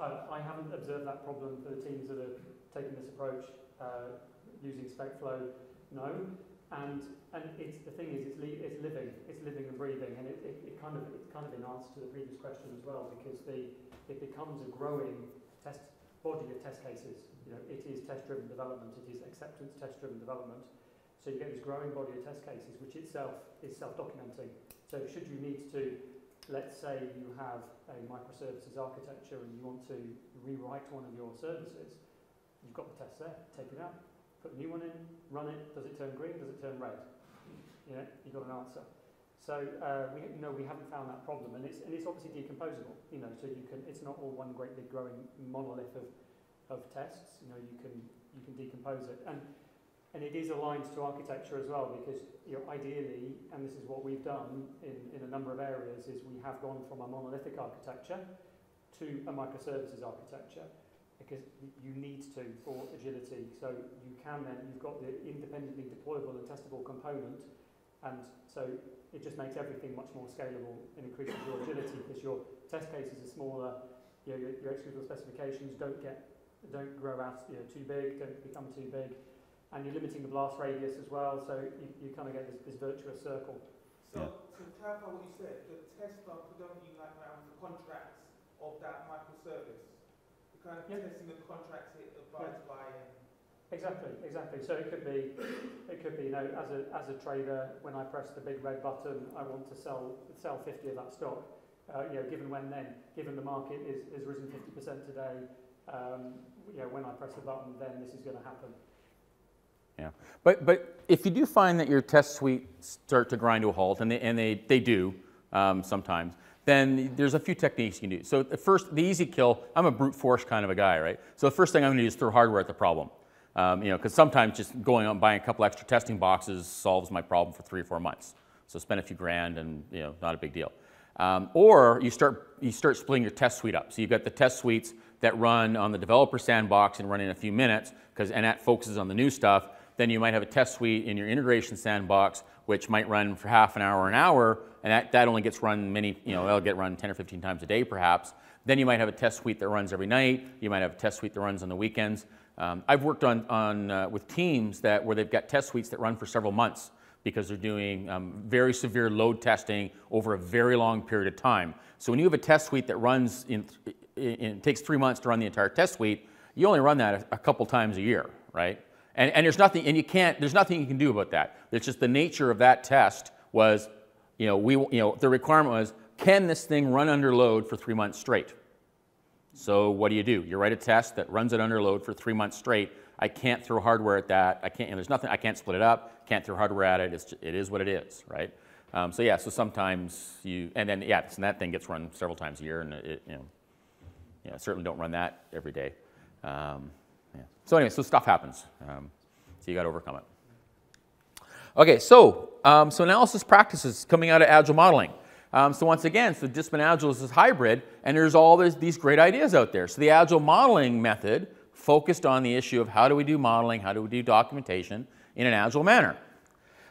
I haven't observed that problem for the teams that are taking this approach using SpecFlow. No, and it's, the thing is, it's living and breathing, and it's kind of in answer to the previous question as well, because it becomes a growing body of test cases. It is test-driven development, it is acceptance test-driven development. So you get this growing body of test cases, which itself is self-documenting. So should you need to, let's say you have a microservices architecture and you want to rewrite one of your services, you've got the test there, take it out, put a new one in, run it, does it turn green, does it turn red? You've got an answer. So we haven't found that problem, and it's obviously decomposable. So it's not all one great big growing monolith of tests. You can decompose it, and it is aligned to architecture as well, because ideally, and this is what we've done in a number of areas, is we have gone from a monolithic architecture to a microservices architecture, because you need to for agility. So you've got the independently deployable and testable component, and so. It just makes everything much more scalable and increases your agility because your test cases are smaller, your executable specifications don't get don't grow out, too big, don't become too big, and you're limiting the blast radius as well, so you kind of get this virtuous circle. So to clarify what you said, the tests are predominantly like around the contracts of that microservice. You're kind of testing the contracts it abides by. Exactly. So it could be, you know, as a trader, when I press the big red button, I want to sell 50 of that stock. You know, given the market is risen 50% today, you know, when I press the button, then this is going to happen. Yeah, but if you do find that your test suite start to grind to a halt, and they do sometimes, then there's a few techniques you can do. So the easy kill, I'm a brute force kind of a guy, right? So the first thing I'm going to do is throw hardware at the problem. You know, because sometimes just going out and buying a couple extra testing boxes solves my problem for 3 or 4 months. So spend a few grand, and you know, not a big deal. Or you start splitting your test suite up. So you've got the test suites that run on the developer sandbox and run in a few minutes, and that focuses on the new stuff. Then you might have a test suite in your integration sandbox, which might run for half an hour or an hour, and that only gets run many, you know, that'll get run 10 or 15 times a day perhaps. Then you might have a test suite that runs every night. You might have a test suite that runs on the weekends. I've worked on with teams where they've got test suites that run for several months, because they're doing very severe load testing over a very long period of time. So when you have a test suite that runs it takes 3 months to run the entire test suite, you only run that a couple times a year, right? And there's nothing you can do about that. It's just the nature of that test was, the requirement was, can this thing run under load for 3 months straight? So what do? You write a test that runs it under load for 3 months straight. I can't throw hardware at that. I can't split it up. Can't throw hardware at it. It is what it is, right? So sometimes that thing gets run several times a year, and certainly don't run that every day. So anyway, stuff happens. So you got to overcome it. Okay, so analysis practices coming out of agile modeling. So once again, Disciplined Agile is this hybrid, and there's all these great ideas out there. So the agile modeling method focused on the issue of how do we do modeling, how do we do documentation in an agile manner.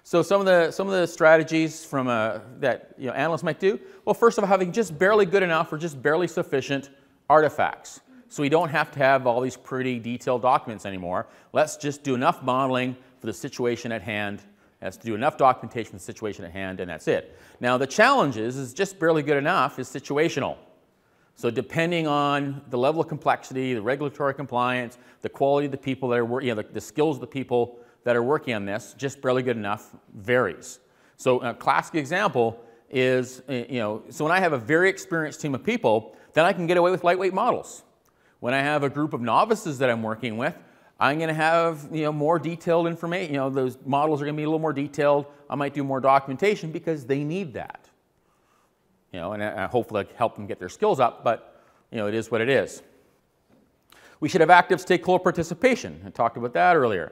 So some of the strategies that analysts might do. Well, first of all, having just barely good enough or just barely sufficient artifacts. So we don't have to have all these pretty detailed documents anymore. Let's just do enough modeling for the situation at hand. Let's do enough documentation for the situation at hand, and that's it. Now the challenge is just barely good enough is situational. So depending on the level of complexity, the regulatory compliance, the quality of the people that are working, the skills of the people that are working on this, just barely good enough varies. So a classic example is, so when I have a very experienced team of people, then I can get away with lightweight models. When I have a group of novices that I'm working with, I'm going to have, more detailed information. Those models are going to be a little more detailed. I might do more documentation because they need that. And hopefully I help them get their skills up, but it is what it is. We should have active stakeholder participation. I talked about that earlier.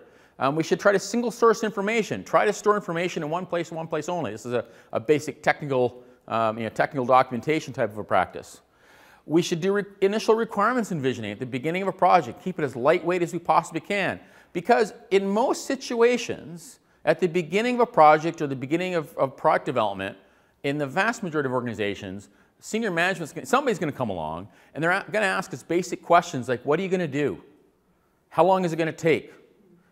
We should try to single source information. Try to store information in one place and one place only. This is a basic technical, technical documentation type of a practice. We should do initial requirements envisioning at the beginning of a project. Keep it as lightweight as we possibly can, because in most situations, at the beginning of a project or the beginning of product development, in the vast majority of organizations, senior management, somebody's going to come along and they're going to ask us basic questions like, what are you going to do? How long is it going to take?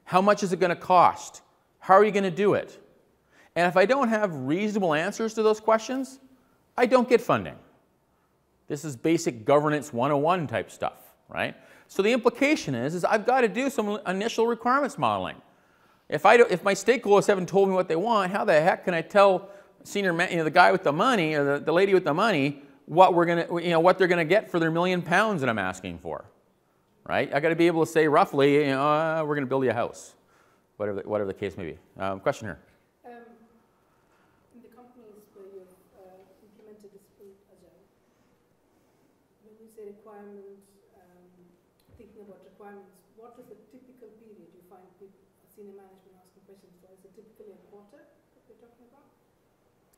How much is it going to cost? How are you going to do it? And if I don't have reasonable answers to those questions, I don't get funding. This is basic governance 101 type stuff, right? So the implication is I've got to do some initial requirements modeling. If my stakeholders haven't told me what they want, how the heck can I tell the guy with the money or the lady with the money, what they're gonna get for their £1 million that I'm asking for, right? I got to be able to say roughly, we're gonna build you a house, whatever the case may be. Question here. In the companies where you've implemented Disciplined Agile, when you say requirements, thinking about requirements, what is the typical period you find senior management asking questions for? Is it typically a quarter that we're talking about?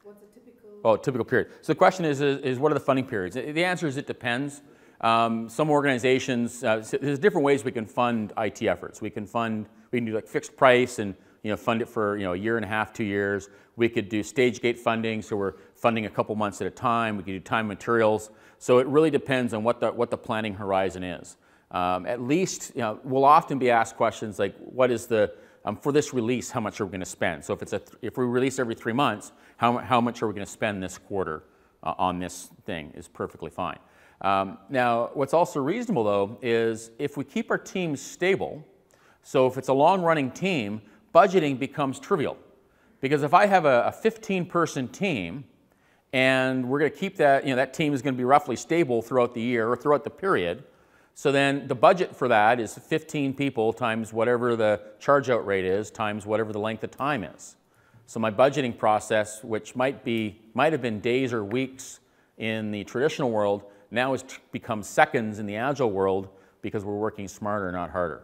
What's a typical? Oh, typical period. So the question is what are the funding periods? The answer is it depends. Some organizations, there's different ways we can fund IT efforts. We can do like fixed price and fund it for a year and a half, 2 years. We could do stage gate funding, so we're funding a couple months at a time. We could do time materials. So it really depends on what the planning horizon is. At least, you know, we'll often be asked questions like, what is the, for this release, how much are we going to spend? So if it's a, if we release every 3 months, how much are we going to spend this quarter on this thing is perfectly fine. Now, what's also reasonable, though, is if we keep our teams stable, so if it's a long-running team, budgeting becomes trivial. Because if I have a 15-person team, and we're going to keep that, you know, that team is going to be roughly stable throughout the year or throughout the period, so then the budget for that is 15 people times whatever the charge-out rate is times whatever the length of time is. So my budgeting process, which might have been days or weeks in the traditional world, now has become seconds in the agile world because we're working smarter, not harder.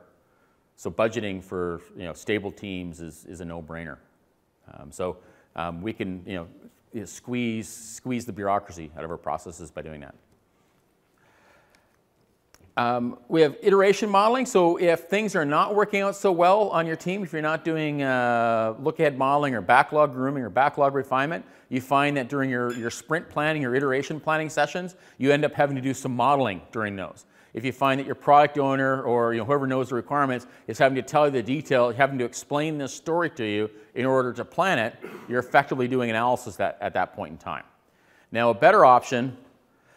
So budgeting for, you know, stable teams is a no-brainer. We can, you know, squeeze the bureaucracy out of our processes by doing that. We have iteration modeling. So if things are not working out so well on your team, if you're not doing look-ahead modeling or backlog grooming or backlog refinement, you find that during your sprint planning, your iteration planning sessions, you end up having to do some modeling during those. If you find that your product owner or, you know, whoever knows the requirements is having to tell you the detail, having to explain this story to you in order to plan it, you're effectively doing analysis at that point in time. Now, a better option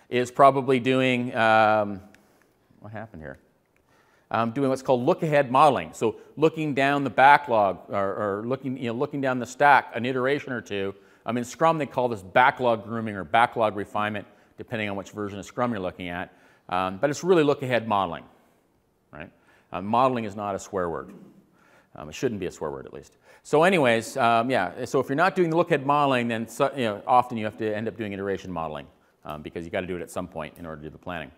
is probably doing... what happened here? Doing what's called look-ahead modeling. So looking down the backlog or looking, you know, looking down the stack, an iteration or two. In Scrum, they call this backlog grooming or backlog refinement, depending on which version of Scrum you're looking at. But it's really look-ahead modeling, right? Modeling is not a swear word. It shouldn't be a swear word, at least. So anyways, yeah, so if you're not doing the look-ahead modeling, then you know, often you have to end up doing iteration modeling because you've got to do it at some point in order to do the planning.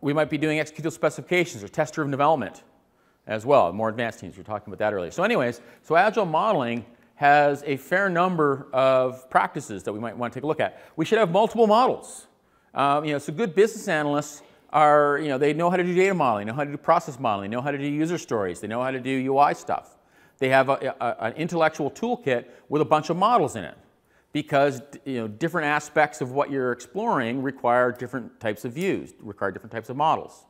We might be doing executable specifications or test-driven development as well, more advanced teams. We were talking about that earlier. So anyways, so agile modeling has a fair number of practices that we might want to take a look at. We should have multiple models. You know, so good business analysts are, you know, they know how to do data modeling, know how to do process modeling, know how to do user stories, they know how to do UI stuff. They have an intellectual toolkit with a bunch of models in it. Because, you know, different aspects of what you're exploring require different types of views, require different types of models.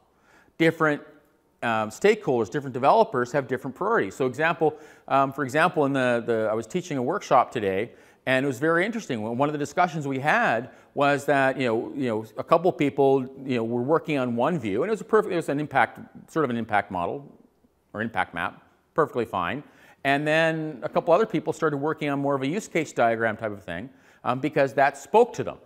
Different stakeholders, different developers have different priorities. So, for example, in I was teaching a workshop today, and it was very interesting. One of the discussions we had was that a couple people were working on one view, and it was an impact, sort of an impact model or impact map, perfectly fine. And then a couple other people started working on more of a use case diagram type of thing because that spoke to them.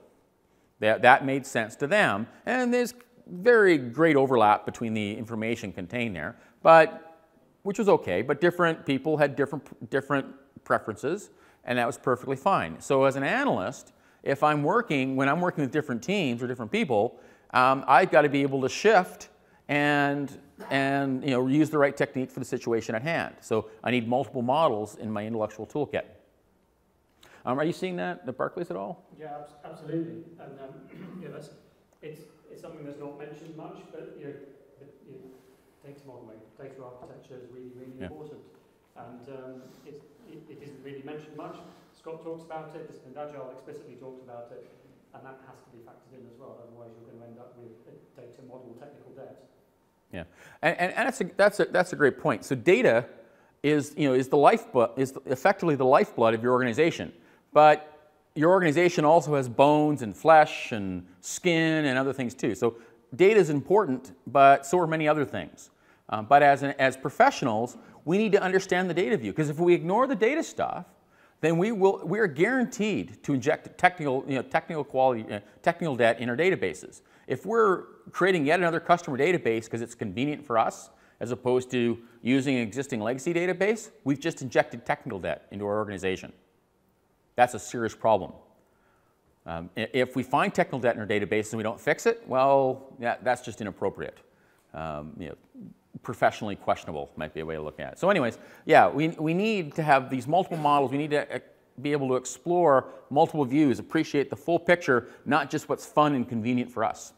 That made sense to them. And there's very great overlap between the information contained there, but, which was okay, but different people had different preferences, and that was perfectly fine. So as an analyst, if I'm working, when I'm working with different teams or different people, I've got to be able to shift and you know, use the right technique for the situation at hand. So I need multiple models in my intellectual toolkit. Are you seeing that at Barclays at all? Yeah, absolutely. And yeah, it's something that's not mentioned much, but data modeling, data architecture is really, really important. And it isn't really mentioned much. Scott talks about it, Disciplined Agile explicitly talks about it, and that has to be factored in as well, otherwise you're going to end up with a data model technical debt. Yeah, and that's a great point. So data is, you know, effectively the lifeblood of your organization, but your organization also has bones and flesh and skin and other things too. So data is important, but so are many other things. But as professionals, we need to understand the data view, because if we ignore the data stuff, then we are guaranteed to inject technical debt in our databases. If we're creating yet another customer database because it's convenient for us, as opposed to using an existing legacy database, we've just injected technical debt into our organization. That's a serious problem. If we find technical debt in our database and we don't fix it, well, that's just inappropriate. You know, professionally questionable might be a way to look at it. So anyways, yeah, we need to have these multiple models. We need to be able to explore multiple views, appreciate the full picture, not just what's fun and convenient for us.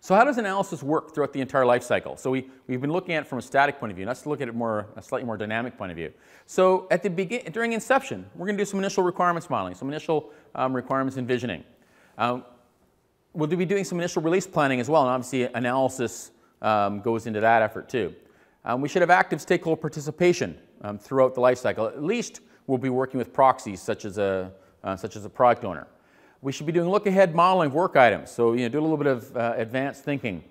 So how does analysis work throughout the entire life cycle? So we've been looking at it from a static point of view. Let's look at it a slightly more dynamic point of view. So at the during inception, we're going to do some initial requirements modeling, some initial requirements envisioning. we'll be doing some initial release planning as well, and obviously analysis goes into that effort too. We should have active stakeholder participation throughout the lifecycle. At least we'll be working with proxies such as a product owner. We should be doing look-ahead modeling of work items, so do a little bit of advanced thinking.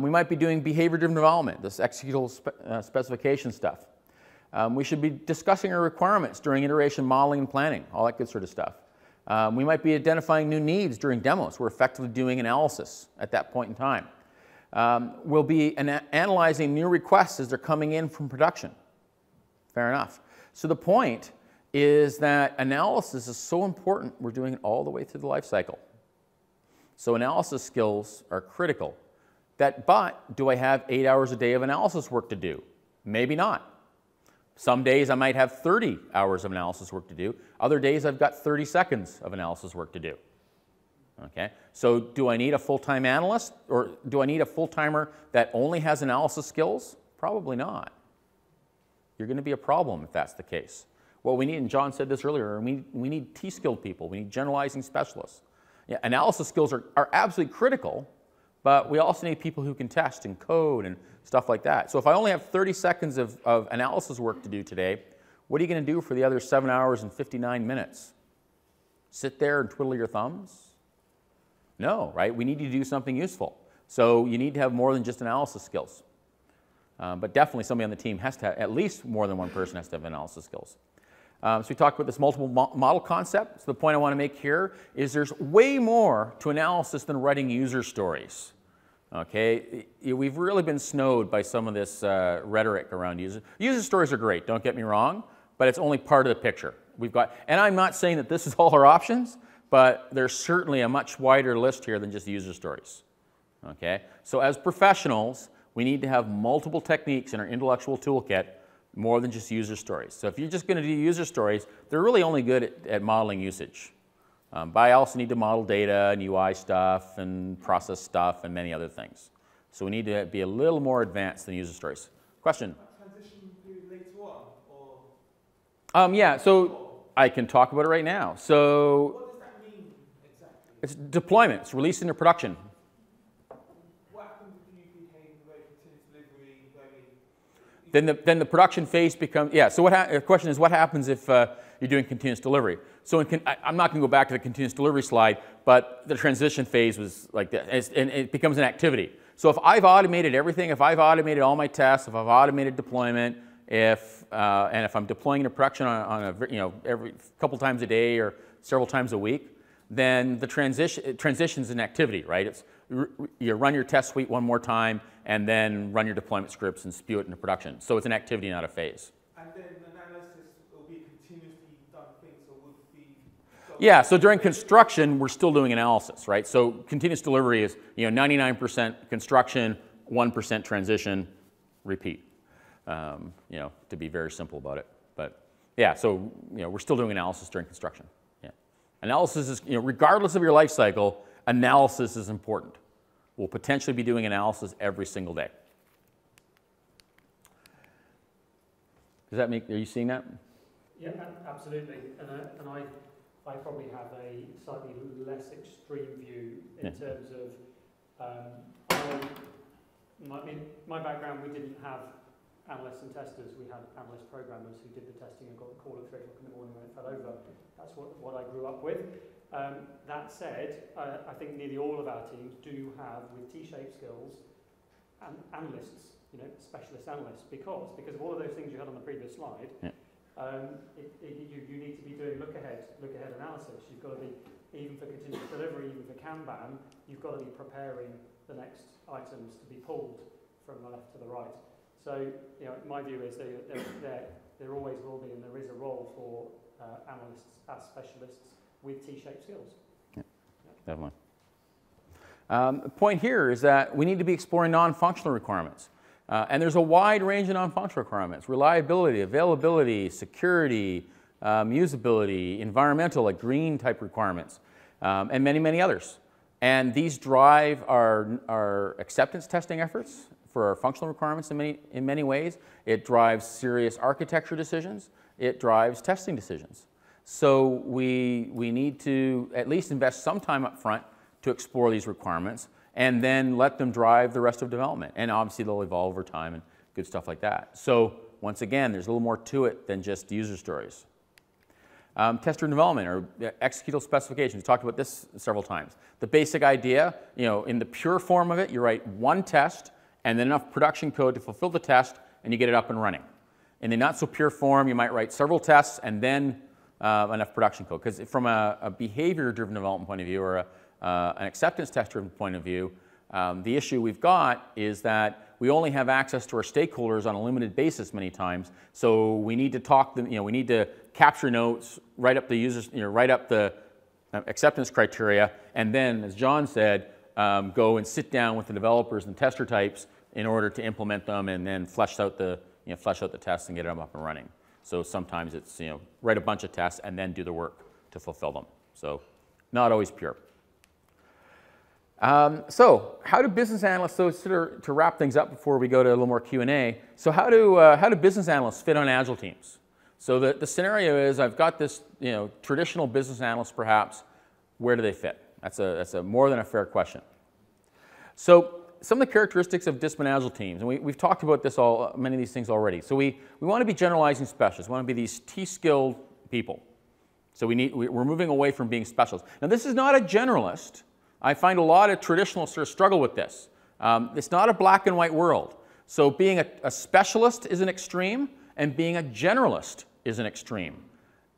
We might be doing behavior-driven development, this executable specification stuff. We should be discussing our requirements during iteration modeling and planning, all that good sort of stuff. We might be identifying new needs during demos. We're effectively doing analysis at that point in time. We'll be analyzing new requests as they're coming in from production. Fair enough. So the point is that analysis is so important, we're doing it all the way through the life cycle. So analysis skills are critical. But do I have 8 hours a day of analysis work to do? Maybe not. Some days I might have 30 hours of analysis work to do. Other days I've got 30 seconds of analysis work to do. Okay, so do I need a full-time analyst, or do I need a full-timer that only has analysis skills? Probably not. You're going to be a problem if that's the case. What we need, and John said this earlier, we need T-skilled people. We need generalizing specialists. Yeah, analysis skills are absolutely critical, but we also need people who can test and code and stuff like that. So if I only have 30 seconds of analysis work to do today, what are you going to do for the other 7 hours and 59 minutes? Sit there and twiddle your thumbs? No, right? We need you to do something useful. So you need to have more than just analysis skills. But definitely somebody on the team has to have, at least more than one person has to have analysis skills. So we talked about this multiple model concept. So the point I want to make here is there's way more to analysis than writing user stories. Okay, we've really been snowed by some of this rhetoric around users. User stories are great, don't get me wrong, but it's only part of the picture. We've got, and I'm not saying that this is all our options, but there's certainly a much wider list here than just user stories. Okay, so as professionals, we need to have multiple techniques in our intellectual toolkit, more than just user stories. So if you're just going to do user stories, they're really only good at modeling usage. But I also need to model data and UI stuff and process stuff and many other things. So we need to be a little more advanced than user stories. Question? Transition period later on, or? Yeah, so I can talk about it right now. So what does that mean exactly? It's deployment. It's released into production. Then the production phase becomes, yeah, so the question is what happens if you're doing continuous delivery? So I'm not going to go back to the continuous delivery slide, but the transition phase was like this, and it becomes an activity. So if I've automated everything, if I've automated all my tests, if I've automated deployment, and if I'm deploying into production on every couple times a day or several times a week, then the transition's an activity, right? It's, you run your test suite one more time and then run your deployment scripts and spew it into production. So it's an activity, not a phase. And then analysis will be continuously done things, so will it be... Yeah, so during construction, we're still doing analysis, right? So continuous delivery is 99% construction, 1% transition, repeat, to be very simple about it. But yeah, so we're still doing analysis during construction. Yeah. Analysis is, regardless of your life cycle, analysis is important. We'll potentially be doing analysis every single day. Does that make, are you seeing that? Yeah, absolutely. And I probably have a slightly less extreme view in terms of, in my background, we didn't have analysts and testers. We had analyst programmers who did the testing and got the call at 3 o'clock in the morning when it fell over. That's what I grew up with. That said, I think nearly all of our teams do have, with T-shaped skills, analysts, specialist analysts, because of all of those things you had on the previous slide, yeah. You need to be doing look-ahead analysis. You've got to be, even for continuous delivery, even for Kanban, you've got to be preparing the next items to be pulled from the left to the right. So, my view is there always will be, and there is a role for analysts as specialists with T-shaped skills. Yeah, definitely. The point here is that we need to be exploring non-functional requirements. And there's a wide range of non-functional requirements. Reliability, availability, security, usability, environmental, like green type requirements, and many, many others. And these drive our acceptance testing efforts for our functional requirements in many ways. It drives serious architecture decisions. It drives testing decisions. So we need to at least invest some time up front to to explore these requirements and then let them drive the rest of development. And obviously they'll evolve over time and good stuff like that. So once again, there's a little more to it than just user stories. Tester development or executable specifications. We talked about this several times. The basic idea, you know, in the pure form of it, you write one test and then enough production code to fulfill the test and you get it up and running. In the not so pure form, you might write several tests and then enough production code. Because from a behavior-driven development point of view or an acceptance test-driven point of view, the issue we've got is that we only have access to our stakeholders on a limited basis many times. So we need to talk them, you know, we need to capture notes, write up the users, you know, write up the acceptance criteria, and then, as John said, go and sit down with the developers and tester types in order to implement them, and then flesh out the, you know, flesh out the tests and get them up and running. So sometimes it's, you know, write a bunch of tests and then do the work to fulfill them. So not always pure. So how do business analysts, so to wrap things up before we go to a little more Q&A, so how do business analysts fit on Agile teams? So the scenario is I've got this, you know, traditional business analyst perhaps, where do they fit? That's a more than a fair question. So some of the characteristics of disciplined Agile teams, and we've talked about this all, many of these things already. So we want to be generalizing specialists, we want to be these T-skilled people. So we're moving away from being specialists. Now this is not a generalist. I find a lot of traditionalists sort of struggle with this. It's not a black and white world. So being a specialist is an extreme, and being a generalist is an extreme.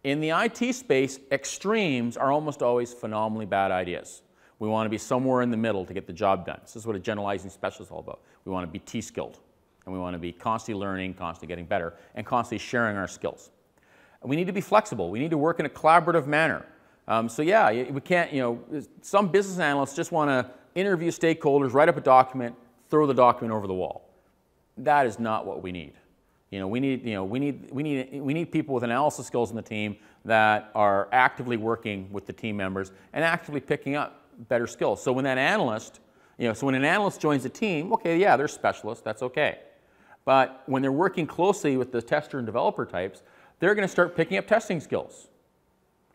In the IT space, extremes are almost always phenomenally bad ideas. We want to be somewhere in the middle to get the job done. This is what a generalizing specialist is all about. We want to be T-skilled, and we want to be constantly learning, constantly getting better, and constantly sharing our skills. We need to be flexible. We need to work in a collaborative manner. So yeah, we can't, you know, some business analysts just want to interview stakeholders, write up a document, throw the document over the wall. That is not what we need. You know, we need people with analysis skills in the team that are actively working with the team members and actively picking up better skills. So when that analyst, you know, so when an analyst joins a team, okay, yeah, they're specialists, that's okay. But when they're working closely with the tester and developer types, they're going to start picking up testing skills.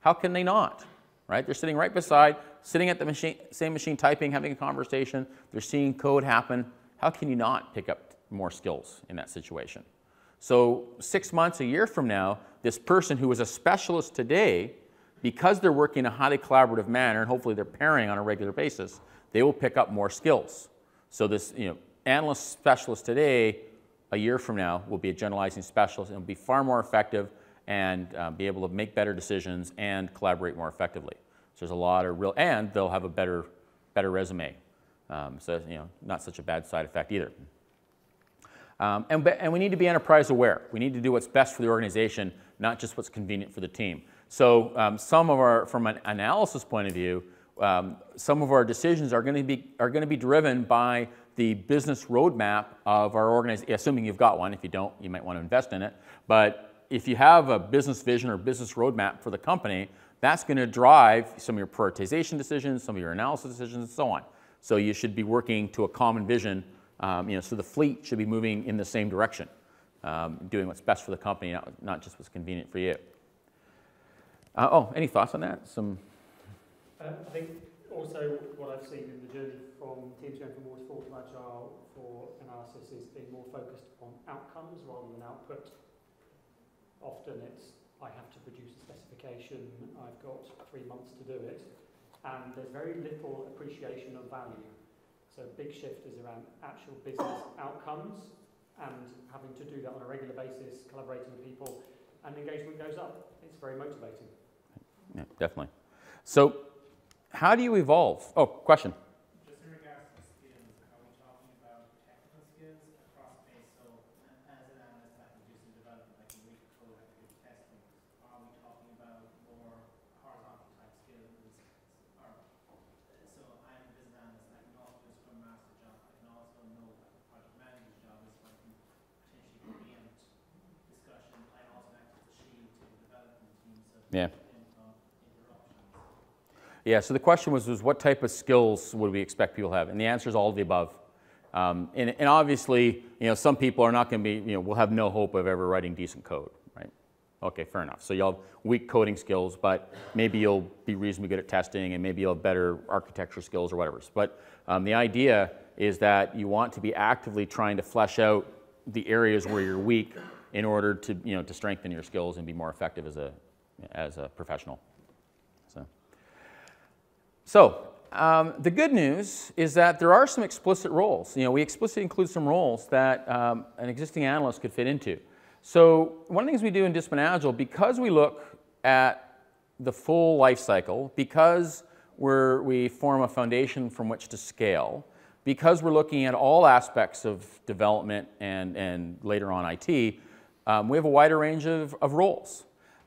How can they not, right? They're sitting right beside, sitting at the machine, same machine typing, having a conversation. They're seeing code happen. How can you not pick up more skills in that situation? So 6 months, a year from now, this person who is a specialist today, because they're working in a highly collaborative manner, and hopefully they're pairing on a regular basis, they will pick up more skills. So this, you know, analyst specialist today, a year from now, will be a generalizing specialist and will be far more effective and be able to make better decisions and collaborate more effectively. So there's a lot of real, and they'll have a better resume. So, you know, not such a bad side effect either. And we need to be enterprise aware. We need to do what's best for the organization, not just what's convenient for the team. So some of our, from an analysis point of view, some of our decisions are going to be driven by the business roadmap of our organization, assuming you've got one. If you don't, you might want to invest in it. But if you have a business vision or business roadmap for the company, that's going to drive some of your prioritization decisions, some of your analysis decisions, and so on. So you should be working to a common vision. You know, so the fleet should be moving in the same direction, doing what's best for the company, not just what's convenient for you. Oh, any thoughts on that? I think also what I've seen in the journey from teams going from waterfall to agile for analysis is being more focused on outcomes rather than output. Often it's, I have to produce a specification, I've got 3 months to do it, and there's very little appreciation of value. So a big shift is around actual business outcomes, and having to do that on a regular basis, collaborating with people, and engagement goes up. It's very motivating. Yeah, definitely. So how do you evolve? Oh, question. Yeah. Yeah, so the question was what type of skills would we expect people to have? And the answer is all of the above. And obviously, you know, some people are not going to be, you know, will have no hope of ever writing decent code, right? Okay, fair enough. So you'll have weak coding skills, but maybe you'll be reasonably good at testing, and maybe you'll have better architecture skills or whatever. But the idea is that you want to be actively trying to flesh out the areas where you're weak in order to, you know, to strengthen your skills and be more effective as a professional. So the good news is that there are some explicit roles. You know, we explicitly include some roles that an existing analyst could fit into. So one of the things we do in Disciplined Agile, because we look at the full life cycle, because we form a foundation from which to scale, because we're looking at all aspects of development and later on IT, we have a wider range of roles.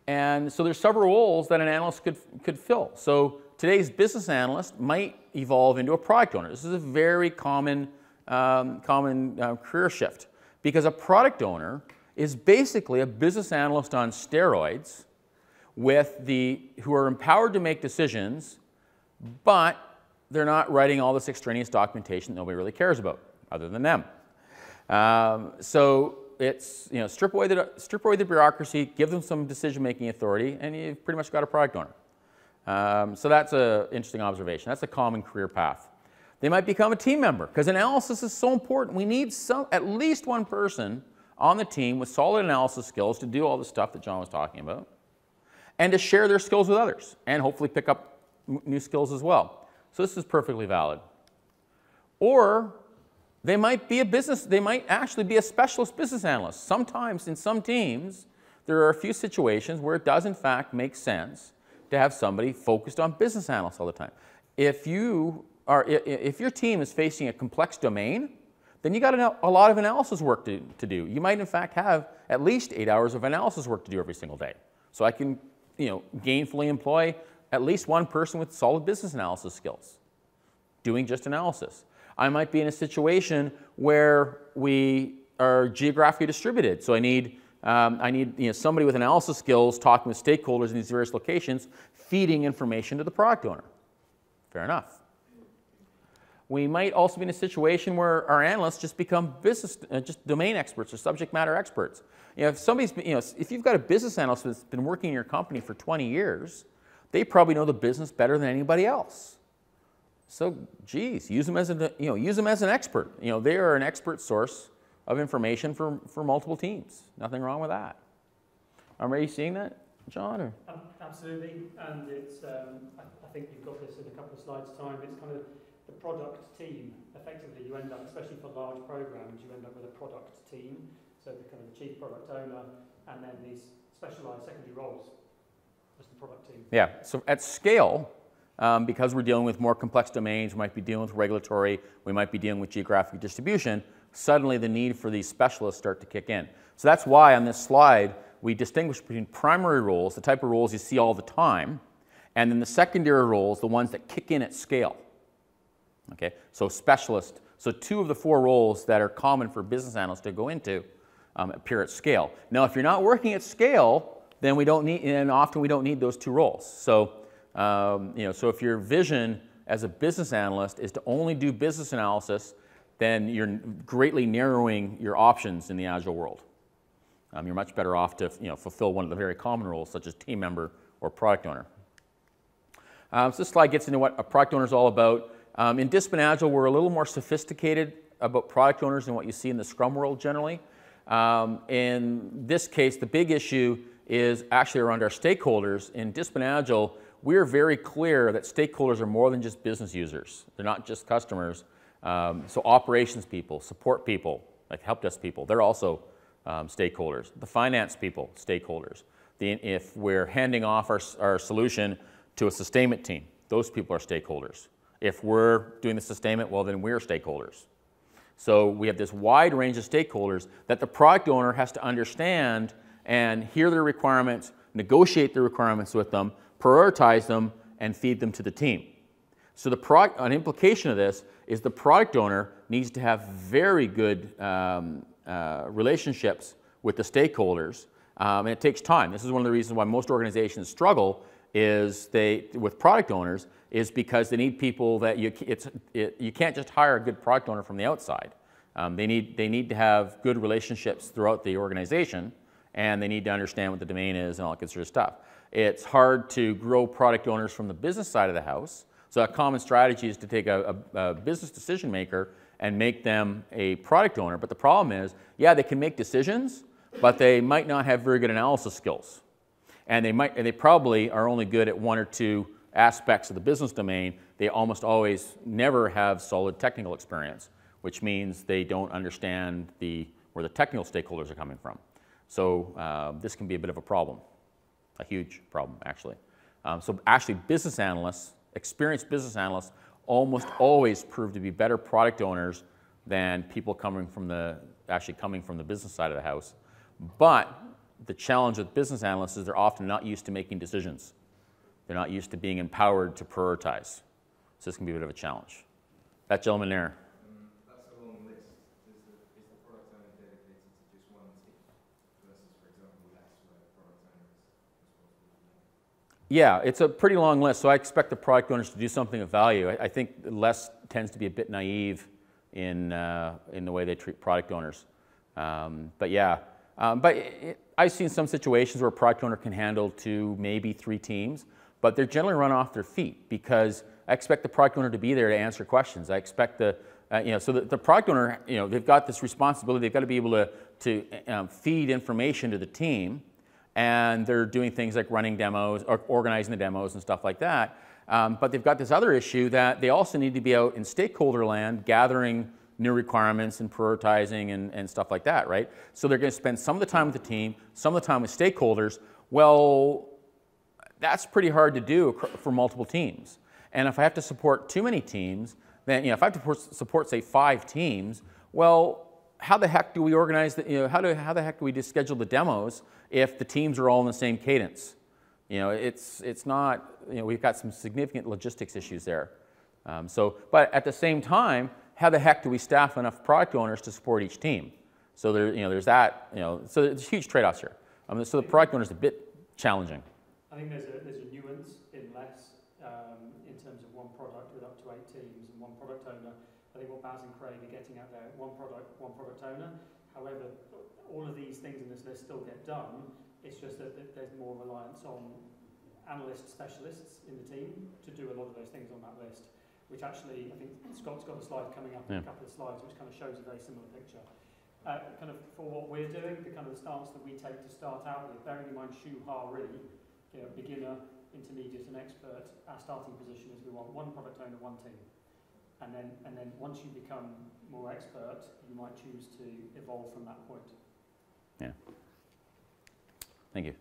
And so there's several roles that an analyst could fill. So today's business analyst might evolve into a product owner. This is a very common, career shift, because a product owner is basically a business analyst on steroids, who are empowered to make decisions, but they're not writing all this extraneous documentation that nobody really cares about, other than them. So it's, you know, strip away the bureaucracy, give them some decision-making authority, and you've pretty much got a product owner. So that's an interesting observation. That's a common career path. They might become a team member, because analysis is so important. We need at least one person on the team with solid analysis skills to do all the stuff that John was talking about, and to share their skills with others, and hopefully pick up new skills as well. So this is perfectly valid. Or they might be actually be a specialist business analyst. Sometimes in some teams, there are a few situations where it does in fact make sense to have somebody focused on business analysts all the time. If your team is facing a complex domain, then you got a lot of analysis work to do. You might in fact have at least 8 hours of analysis work to do every single day. So I can, you know, gainfully employ at least one person with solid business analysis skills, doing just analysis. I might be in a situation where we are geographically distributed, so I need, you know, somebody with analysis skills talking with stakeholders in these various locations, feeding information to the product owner. Fair enough. We might also be in a situation where our analysts just become just domain experts or subject matter experts. You know, if you've got a business analyst that's been working in your company for 20 years, they probably know the business better than anybody else. So, geez, use them as an expert. You know, they are an expert source of information for multiple teams. Nothing wrong with that. Are you seeing that, John? Or? Absolutely, and it's. I think you've got this in a couple of slides' time. It's kind of the product team. Effectively, you end up, especially for large programs, you end up with a product team. So the kind of the chief product owner, and then these specialized secondary roles as the product team. Yeah. So at scale. Because we're dealing with more complex domains, we might be dealing with regulatory, we might be dealing with geographic distribution, suddenly the need for these specialists start to kick in. So that's why on this slide we distinguish between primary roles, the type of roles you see all the time, and then the secondary roles, the ones that kick in at scale. Okay, so specialist, so 2 of the 4 roles that are common for business analysts to go into appear at scale. Now if you're not working at scale, then we don't need, and often we don't need those 2 roles. So you know, so if your vision as a business analyst is to only do business analysis, then you're greatly narrowing your options in the Agile world. You're much better off to, you know, fulfill one of the very common roles, such as team member or product owner. So this slide gets into what a product owner is all about. In Disciplined Agile, we're a little more sophisticated about product owners than what you see in the Scrum world generally. In this case, the big issue is actually around our stakeholders. In Disciplined Agile, we're very clear that stakeholders are more than just business users. They're not just customers. So operations people, support people, like help desk people, they're also stakeholders. The finance people, stakeholders. If we're handing off our solution to a sustainment team, those people are stakeholders. If we're doing the sustainment, well, then we're stakeholders. So we have this wide range of stakeholders that the product owner has to understand and hear their requirements, negotiate their requirements with them, prioritize them, and feed them to the team. So an implication of this is the product owner needs to have very good relationships with the stakeholders, and it takes time. This is one of the reasons why most organizations struggle with product owners, is because they need people that you can't just hire a good product owner from the outside. They need to have good relationships throughout the organization, and they need to understand what the domain is and all that good sort of stuff. It's hard to grow product owners from the business side of the house. So a common strategy is to take a business decision maker and make them a product owner. But the problem is, yeah, they can make decisions, but they might not have very good analysis skills. And they probably are only good at one or two aspects of the business domain. They almost always never have solid technical experience, which means they don't understand where the technical stakeholders are coming from. So this can be a bit of a problem, a huge problem, actually. So actually, business analysts, experienced business analysts, almost always prove to be better product owners than people coming from the business side of the house. But the challenge with business analysts is they're often not used to making decisions. They're not used to being empowered to prioritize. So this can be a bit of a challenge. That gentleman there. That's a long list. Is the product owner dedicated to just one team versus, for example, that's where the product owner is? Yeah, it's a pretty long list. So I expect the product owners to do something of value. I think Les tends to be a bit naive in the way they treat product owners. But yeah. I've seen some situations where a product owner can handle two, maybe three teams, but they're generally run off their feet because I expect the product owner to be there to answer questions. I expect the, so the product owner, they've got this responsibility. They've got to be able to feed information to the team, and they're doing things like running demos or organizing the demos and stuff like that. But they've got this other issue that they also need to be out in stakeholder land gathering new requirements and prioritizing and stuff like that, right? So they're going to spend some of the time with the team, some of the time with stakeholders. Well, that's pretty hard to do for multiple teams. And if I have to support too many teams, then if I have to support, say, 5 teams, well, how the heck do we organize? How the heck do we just schedule the demos if the teams are all in the same cadence? It's not. We've got some significant logistics issues there. But at the same time, how the heck do we staff enough product owners to support each team? So there, there's that. So there's huge trade-offs here. So the product owner is a bit challenging. I think there's a nuance in less in terms of one product with up to 8 teams and one product owner. I think what Baz and Craig are getting out there, one product owner. However, all of these things in this list still get done. It's just that there's more reliance on analyst specialists in the team to do a lot of those things on that list, which actually, I think Scott's got a slide coming up in a couple of slides, which kind of shows a very similar picture. Kind of for what we're doing, the kind of the stance that we take to start out with, bearing in mind Shu-Ha-Ri, beginner, intermediate, and expert, our starting position is we want one product owner, one team. And then once you become more expert, you might choose to evolve from that point. Yeah. Thank you.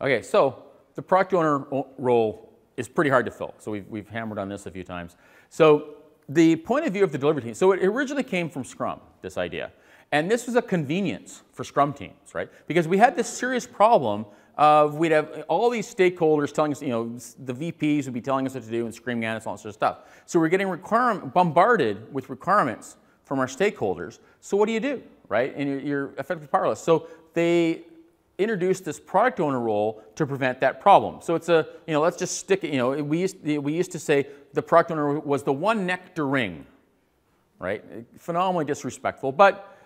Okay, so the product owner role is pretty hard to fill. So we've hammered on this a few times. So the point of view of the delivery team, so it originally came from Scrum, this idea. And this was a convenience for Scrum teams, right? Because we had this serious problem of we'd have all these stakeholders telling us, the VPs would be telling us what to do and screaming at us, all that sort of stuff. So we're getting bombarded with requirements from our stakeholders. So what do you do, right? And you're effectively powerless. So they introduced this product owner role to prevent that problem. So it's a, let's just stick it, we used to say the product owner was the one nectar ring, right? Phenomenally disrespectful, but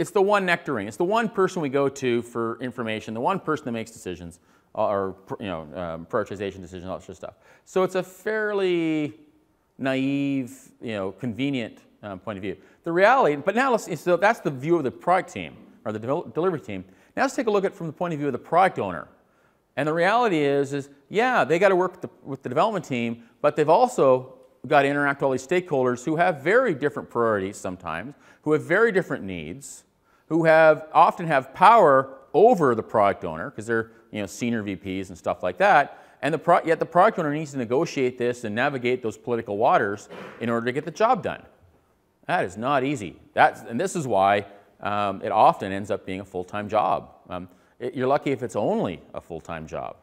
it's the one nectar ring. It's the one person we go to for information, the one person that makes decisions or prioritization decisions, all that sort of stuff. So it's a fairly naive, convenient point of view. The reality, but now let's, so that's the view of the product team or the delivery team. Now let's take a look at it from the point of view of the product owner. And the reality is yeah, they got to work with the development team, but they've also got to interact with all these stakeholders who have very different priorities sometimes, who have very different needs, who often have power over the product owner because they're senior VPs and stuff like that. And yet the product owner needs to negotiate this and navigate those political waters in order to get the job done. That is not easy. And this is why it often ends up being a full-time job. You're lucky if it's only a full-time job,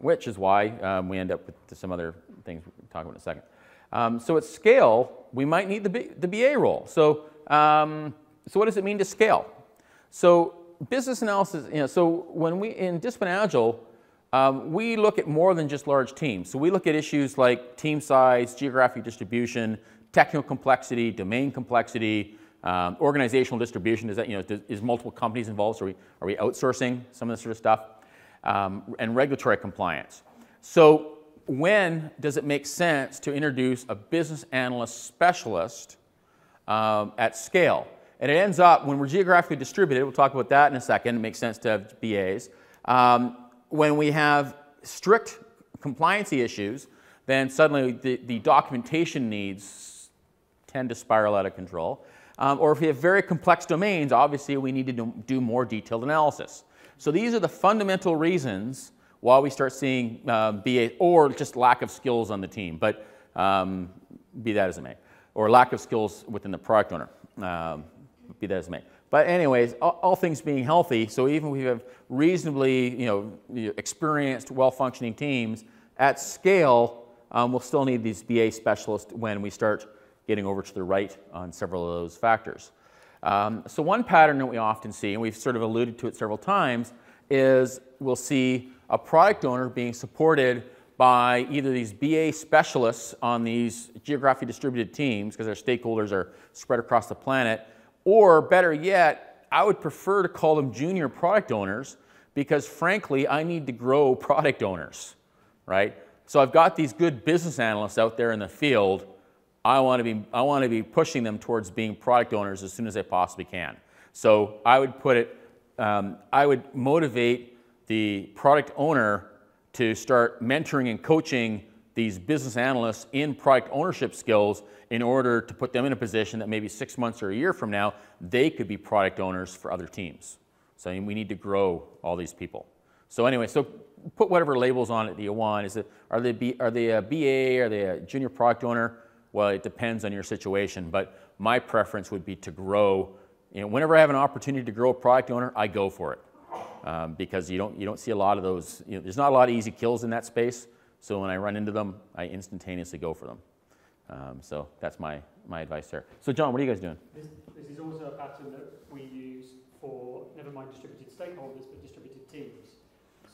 which is why we end up with some other things we'll talk about in a second. So at scale, we might need the BA role. So, so what does it mean to scale? So business analysis, so when we, in Disciplined Agile, we look at more than just large teams. So we look at issues like team size, geographic distribution, technical complexity, domain complexity, Organizational distribution is that, you know, is multiple companies involved? So are we outsourcing some of this sort of stuff? And regulatory compliance. So when does it make sense to introduce a business analyst specialist at scale? And it ends up when we're geographically distributed. We'll talk about that in a second. It makes sense to have BAs. When we have strict compliancy issues, then suddenly the documentation needs tend to spiral out of control. Or if we have very complex domains, obviously we need to do more detailed analysis. So these are the fundamental reasons why we start seeing BAs, or just lack of skills on the team, but be that as it may, or lack of skills within the product owner, be that as it may. But anyways, all things being healthy, so even if we have reasonably, you know, experienced, well-functioning teams, at scale, we'll still need these BA specialists when we start getting over to the right on several of those factors. So one pattern that we often see, and we've sort of alluded to it several times, is we'll see a product owner being supported by either these BA specialists on these geographically distributed teams, because their stakeholders are spread across the planet, or better yet, I would prefer to call them junior product owners, because frankly, I need to grow product owners, right? So I've got these good business analysts out there in the field. I want to be pushing them towards being product owners as soon as I possibly can. So I would put it, I would motivate the product owner to start mentoring and coaching these business analysts in product ownership skills in order to put them in a position that maybe 6 months or a year from now, they could be product owners for other teams. So we need to grow all these people. So anyway, so put whatever labels on it that you want. Is it, are they a BA? Are they a junior product owner? Well, it depends on your situation, but my preference would be to grow. You know, whenever I have an opportunity to grow a product owner, I go for it, because you don't see a lot of those. You know, there's not a lot of easy kills in that space, so when I run into them, I instantaneously go for them. So that's my advice there. So John, what are you guys doing? This is also a pattern that we use for, never mind distributed stakeholders, but distributed teams.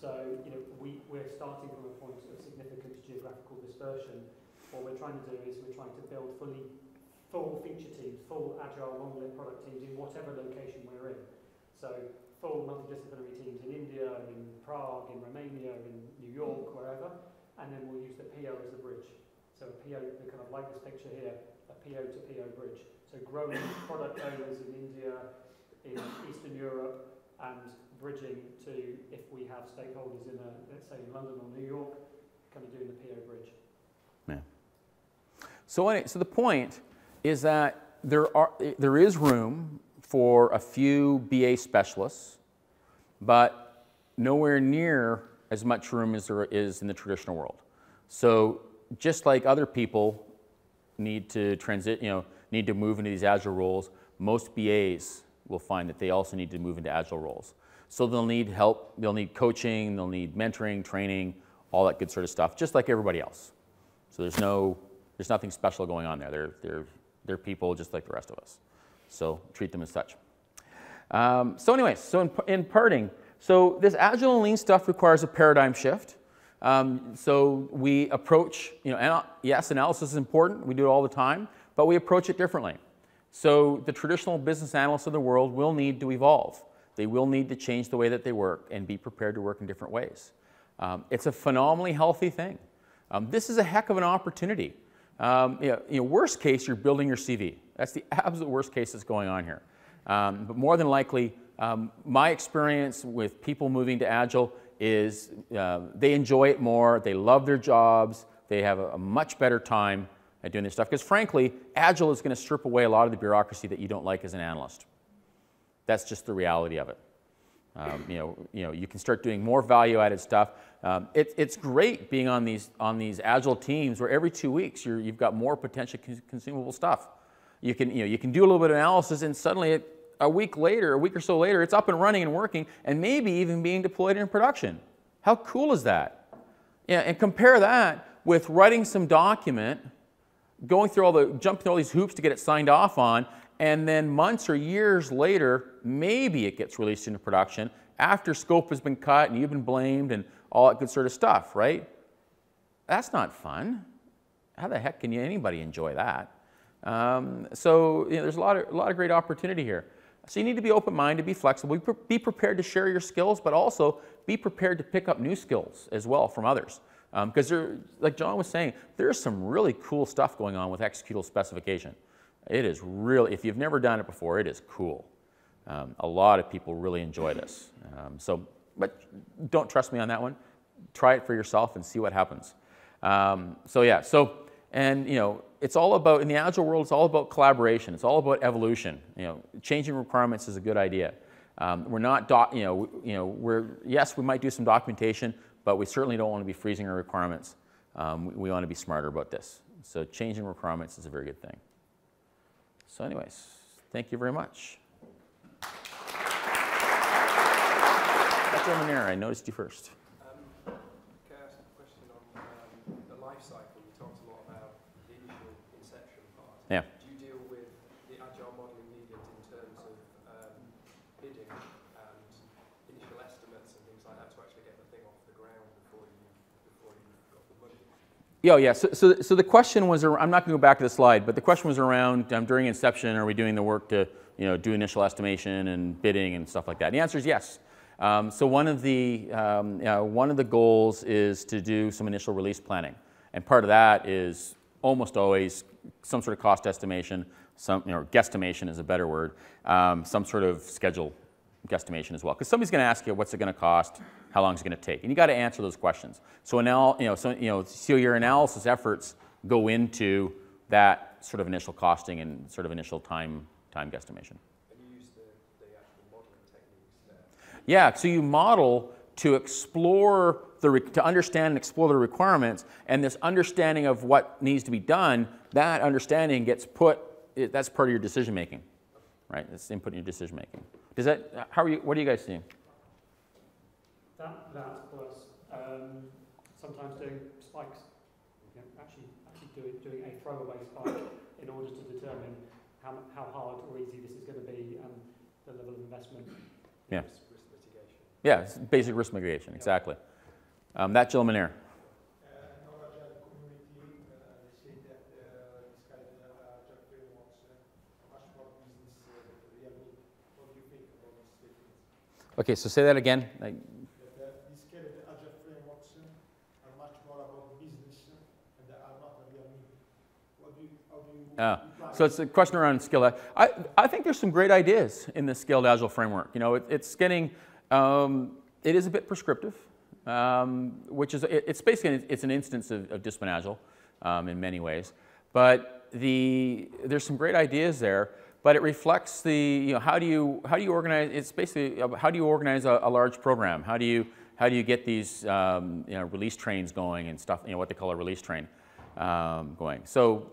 So you know, we're starting from a point of significant geographical dispersion. What we're trying to do is we're trying to build full feature teams, full agile long-lived product teams in whatever location we're in. So full multidisciplinary teams in India, in Prague, in Romania, in New York, wherever. And then we'll use the PO as the bridge. So a PO, we kind of like this picture here, a PO to PO bridge. So growing product owners in India, in Eastern Europe, and bridging to, if we have stakeholders in, let's say, in London or New York, kind of doing the PO bridge. Yeah. So the point is that there is room for a few BA specialists, but nowhere near as much room as there is in the traditional world. So just like other people need to transit, you know, need to move into these agile roles, most BAs will find that they also need to move into agile roles. So they'll need help, they'll need coaching, they'll need mentoring, training, all that good sort of stuff, just like everybody else. So there's nothing special going on there. They're people just like the rest of us. So treat them as such. So anyways, so in parting, so this agile and lean stuff requires a paradigm shift. So we approach, you know, yes, analysis is important. We do it all the time, but we approach it differently. So the traditional business analysts of the world will need to evolve. They will need to change the way that they work and be prepared to work in different ways. It's a phenomenally healthy thing. This is a heck of an opportunity. You know, worst case, you're building your CV. That's the absolute worst case that's going on here. But more than likely, my experience with people moving to Agile is they enjoy it more, they love their jobs, they have a much better time at doing this stuff. Because frankly, Agile is going to strip away a lot of the bureaucracy that you don't like as an analyst. That's just the reality of it. You know, you can start doing more value-added stuff. It's great being on these agile teams where every 2 weeks you've got more potentially consumable stuff. You can do a little bit of analysis, and suddenly a week or so later, it's up and running and working, and maybe even being deployed in production. How cool is that? Yeah, and compare that with writing some document, jumping through all these hoops to get it signed off on. And then months or years later, maybe it gets released into production after scope has been cut and you've been blamed and all that good sort of stuff, right? That's not fun. How the heck can anybody enjoy that? So there's a lot of great opportunity here. So you need to be open-minded, be flexible, be prepared to share your skills, but also be prepared to pick up new skills as well from others. Because like John was saying, there's some really cool stuff going on with executable specification. It is really, if you've never done it before, it is cool. A lot of people really enjoy this. But don't trust me on that one. Try it for yourself and see what happens. And it's all about, in the Agile world, it's all about collaboration. It's all about evolution. Changing requirements is a good idea. We're not, yes, we might do some documentation, but we certainly don't want to be freezing our requirements. We want to be smarter about this. So changing requirements is a very good thing. So anyways, thank you very much. That's over there. I noticed you first. Yeah. Do you deal with the agile modelling needed in terms of bidding and initial estimates and things like that to actually get the thing off the ground before you got the money? Yeah, yeah. So the question was, I'm not going to go back to the slide, but the question was around during inception, are we doing the work to do initial estimation and bidding and stuff like that? And the answer is yes. So one of the goals is to do some initial release planning, and part of that is almost always some sort of cost estimation, some guesstimation is a better word, some sort of schedule guesstimation as well. Because somebody's going to ask you, what's it going to cost? How long is it going to take? And you got to answer those questions. So so your analysis efforts go into that sort of initial costing and sort of initial time guesstimation. And you use the actual modeling techniques there. Yeah. So you model to explore to understand and explore the requirements, and this understanding of what needs to be done, that understanding gets put, that's part of your decision making, right? It's input in your decision making. Does that, what are you guys seeing? That was sometimes doing spikes, actually doing a throwaway spike in order to determine how hard or easy this is going to be and the level of investment. Yeah. Risk mitigation. Yeah, it's basic risk mitigation, exactly. Yeah. That gentleman here. Okay, so say that again. So it's a question around skilled. I think there's some great ideas in this skilled agile framework. It's getting, it is a bit prescriptive. Which is, it's basically, it's an instance of Disciplined Agile in many ways, but there's some great ideas there, but it reflects the, how do you organize, it's basically, how do you organize a large program? How do you get these, release trains going and stuff, what they call a release train going? So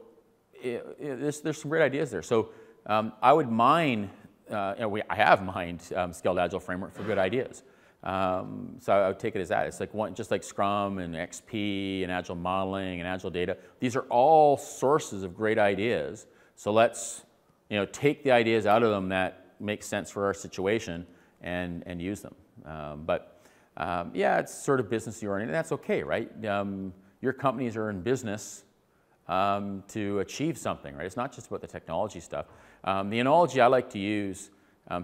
there's some great ideas there. So I would mine, I have mined Scaled Agile Framework for good ideas. So I would take it as that. It's like just like Scrum and XP and Agile modeling and Agile data. These are all sources of great ideas. So let's, take the ideas out of them that make sense for our situation and use them. Yeah, it's sort of business oriented. That's okay, right? Your companies are in business to achieve something, right? It's not just about the technology stuff. The analogy I like to use,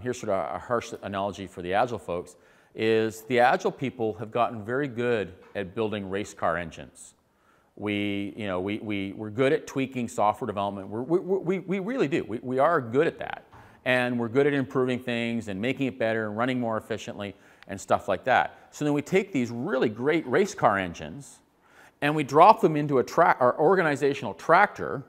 here's sort of a harsh analogy for the Agile folks, is the Agile people have gotten very good at building race car engines. We're good at tweaking software development. We really do. We are good at that. And we're good at improving things and making it better and running more efficiently and stuff like that. So then we take these really great race car engines and we drop them into our organizational tractor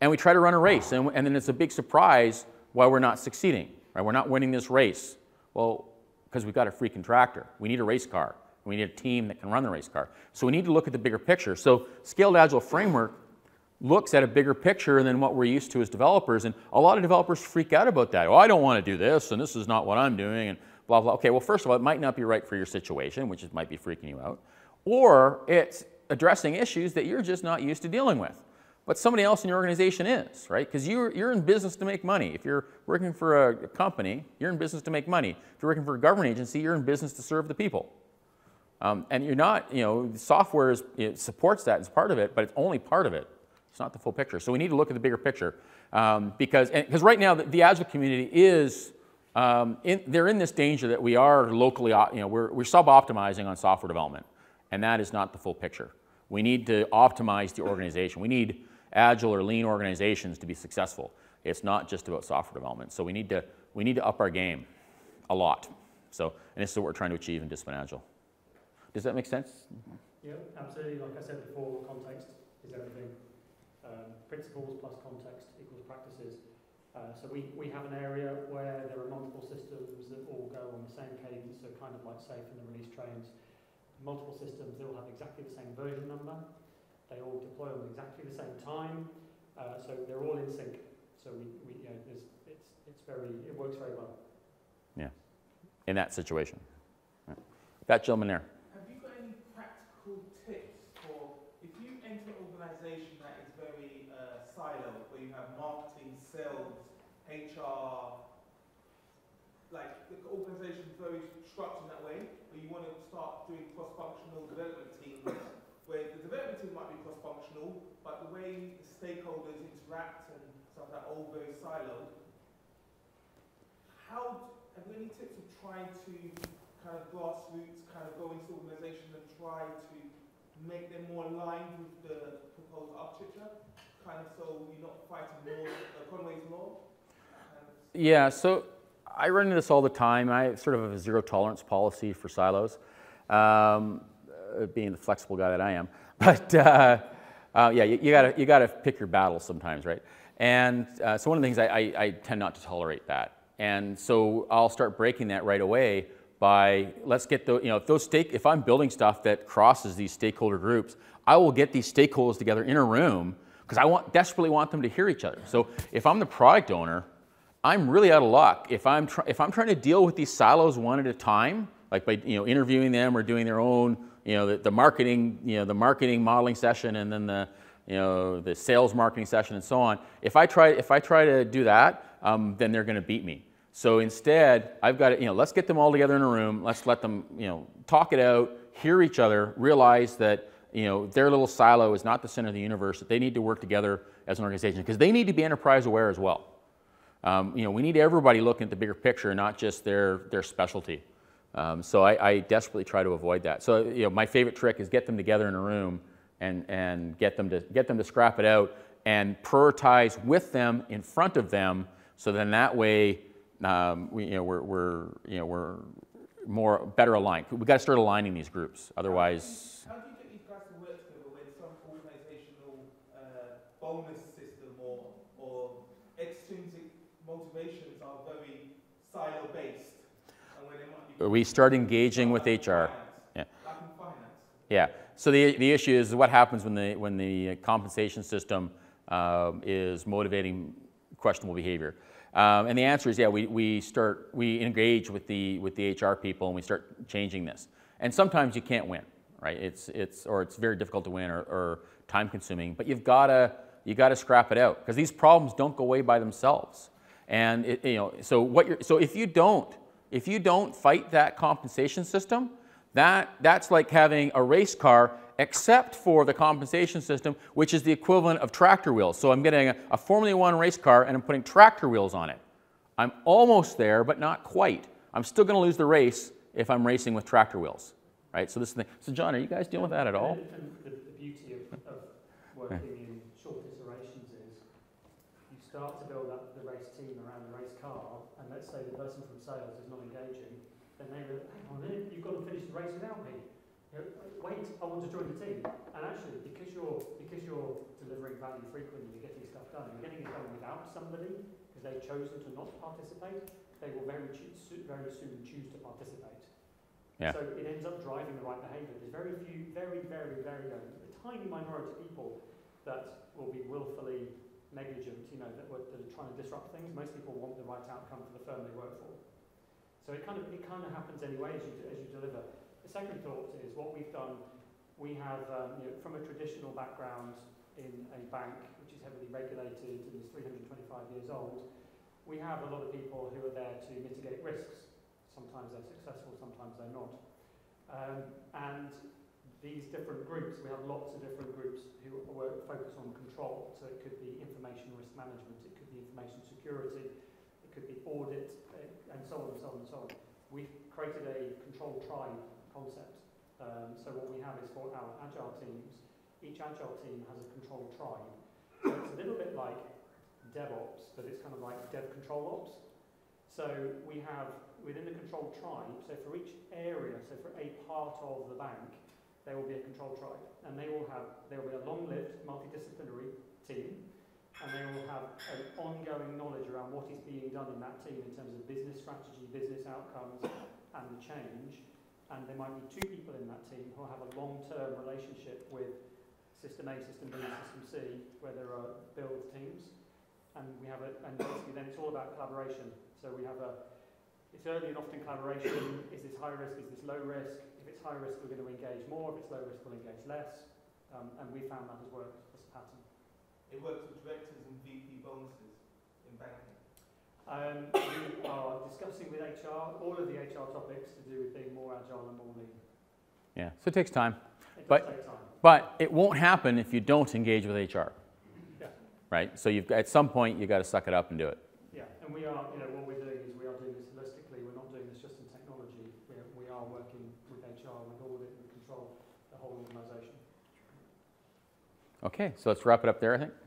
and we try to run a race. And then it's a big surprise why we're not succeeding, right? We're not winning this race. Well, because we've got a freaking tractor. We need a race car. We need a team that can run the race car. So we need to look at the bigger picture. So Scaled Agile Framework looks at a bigger picture than what we're used to as developers, and a lot of developers freak out about that. Oh, I don't want to do this, and this is not what I'm doing, and blah, blah. Okay, well, first of all, it might not be right for your situation, which it might be freaking you out, or it's addressing issues that you're just not used to dealing with. But somebody else in your organization is, right? Because you're in business to make money. If you're working for a company, you're in business to make money. If you're working for a government agency, you're in business to serve the people. And you're not, software supports that as part of it, but it's only part of it. It's not the full picture. So we need to look at the bigger picture because right now the Agile community is they're in this danger that we are locally, we're sub-optimizing on software development, and that is not the full picture. We need to optimize the organization. We need Agile or lean organizations to be successful. It's not just about software development. So we need to up our game a lot. So, and this is what we're trying to achieve in Disciplined Agile. Does that make sense? Yeah, absolutely. Like I said before, context is everything. Principles plus context equals practices. So we have an area where there are multiple systems that all go on the same cadence, so kind of like SAFe and the release trains. Multiple systems, they all have exactly the same version number. They all deploy on exactly the same time. So they're all in sync. So we it works very well. Yeah, in that situation. Right. That gentleman there. Have you got any practical tips for if you enter an organisation that is very siloed, where you have marketing, sales, HR, like the organisation is very structured in that way, but you want to start doing cross-functional development teams, where the development team might be cross-functional, but the way the stakeholders interact and that all very siloed. How have you any tips of trying to kind of grassroots, kind of go into the organisation and try to make them more aligned with the proposed architecture, kind of so you're not fighting more Conway's law? Yeah, so I run into this all the time. I sort of have a zero tolerance policy for silos, being the flexible guy that I am. But yeah, you gotta pick your battles sometimes, right? And so one of the things I tend not to tolerate that. And so I'll start breaking that right away by let's get the, if I'm building stuff that crosses these stakeholder groups, I will get these stakeholders together in a room because I desperately want them to hear each other. So if I'm the product owner, I'm really out of luck. If I'm trying to deal with these silos one at a time, like by interviewing them or doing their own, the marketing modeling session and then the the sales marketing session and so on. If I try to do that, then they're going to beat me. So instead, I've got to, let's get them all together in a room. Let's let them, talk it out, hear each other, realize that, their little silo is not the center of the universe, that they need to work together as an organization because they need to be enterprise aware as well. We need everybody looking at the bigger picture, not just their specialty. So I desperately try to avoid that. So, my favorite trick is get them together in a room and get them to scrap it out and prioritize with them in front of them. So then that way, we're more better aligned. We've got to start aligning these groups. Otherwise, how do you get these guys to work together when some organizational bonus system or extrinsic motivations are very silo based? And when they we start engaging with HR. Yeah. Like in finance. Yeah. So the issue is what happens when the compensation system is motivating questionable behavior, and the answer is yeah, we engage with the HR people and we start changing this. And sometimes you can't win, right? It's very difficult to win or time consuming. But you gotta scrap it out because these problems don't go away by themselves. And if you don't fight that compensation system. That's like having a race car except for the compensation system, which is the equivalent of tractor wheels. So I'm getting a Formula One race car and I'm putting tractor wheels on it. I'm almost there, but not quite. I'm still going to lose the race if I'm racing with tractor wheels, right? So this is the thing. So John, are you guys dealing with that at all? And the beauty of working in short iterations is you start to build up the race team around the race car, and let's say the person from sales is not engaging. And they were, hang on a minute, you've got to finish the race without me. Wait, I want to join the team. And actually, because you're delivering value frequently, you're getting stuff done, you're getting it done without somebody, because they've chosen to not participate, they will very soon choose to participate. Yeah. So it ends up driving the right behaviour. There's very few, very, very a tiny minority of people that will be willfully negligent, that are trying to disrupt things. Most people want the right outcome for the firm they work for. So it kind of happens anyway as you deliver. The second thought is what we've done. We have from a traditional background in a bank, which is heavily regulated and is 325 years old. We have a lot of people who are there to mitigate risks. Sometimes they're successful, sometimes they're not. And these different groups, we have lots of different groups who work, focus on control. So it could be information risk management, it could be information security, it could be audit, and so on and so on and so on. We created a control tribe concept. So what we have is for our agile teams, each agile team has a control tribe. So it's a little bit like DevOps, but it's kind of like Dev Control Ops. So we have within the control tribe, so for each area, so for a part of the bank, there will be a control tribe. And they all have, there will be a long-lived multidisciplinary team, and they will have an ongoing knowledge around what is being done in that team in terms of business strategy, business outcomes, and the change. And there might be two people in that team who have a long-term relationship with System A, System B, System C, where there are build teams. And we have a, and basically then it's all about collaboration. So we have a, it's early and often collaboration. Is this high risk? Is this low risk? If it's high risk, we're going to engage more. If it's low risk, we'll engage less. And we found that has worked as a pattern. It works with directors and VP bonuses in banking. We are discussing with HR all of the HR topics to do with being more agile and more lean. Yeah, so it takes time. It does take time. But it won't happen if you don't engage with HR. Yeah. Right? So you've, at some point, you've got to suck it up and do it. Yeah, and we are, you know, what we're doing is we are doing this holistically. We're not doing this just in technology. We are working with HR, with audit, with control, the whole organization. Okay, so let's wrap it up there, I think.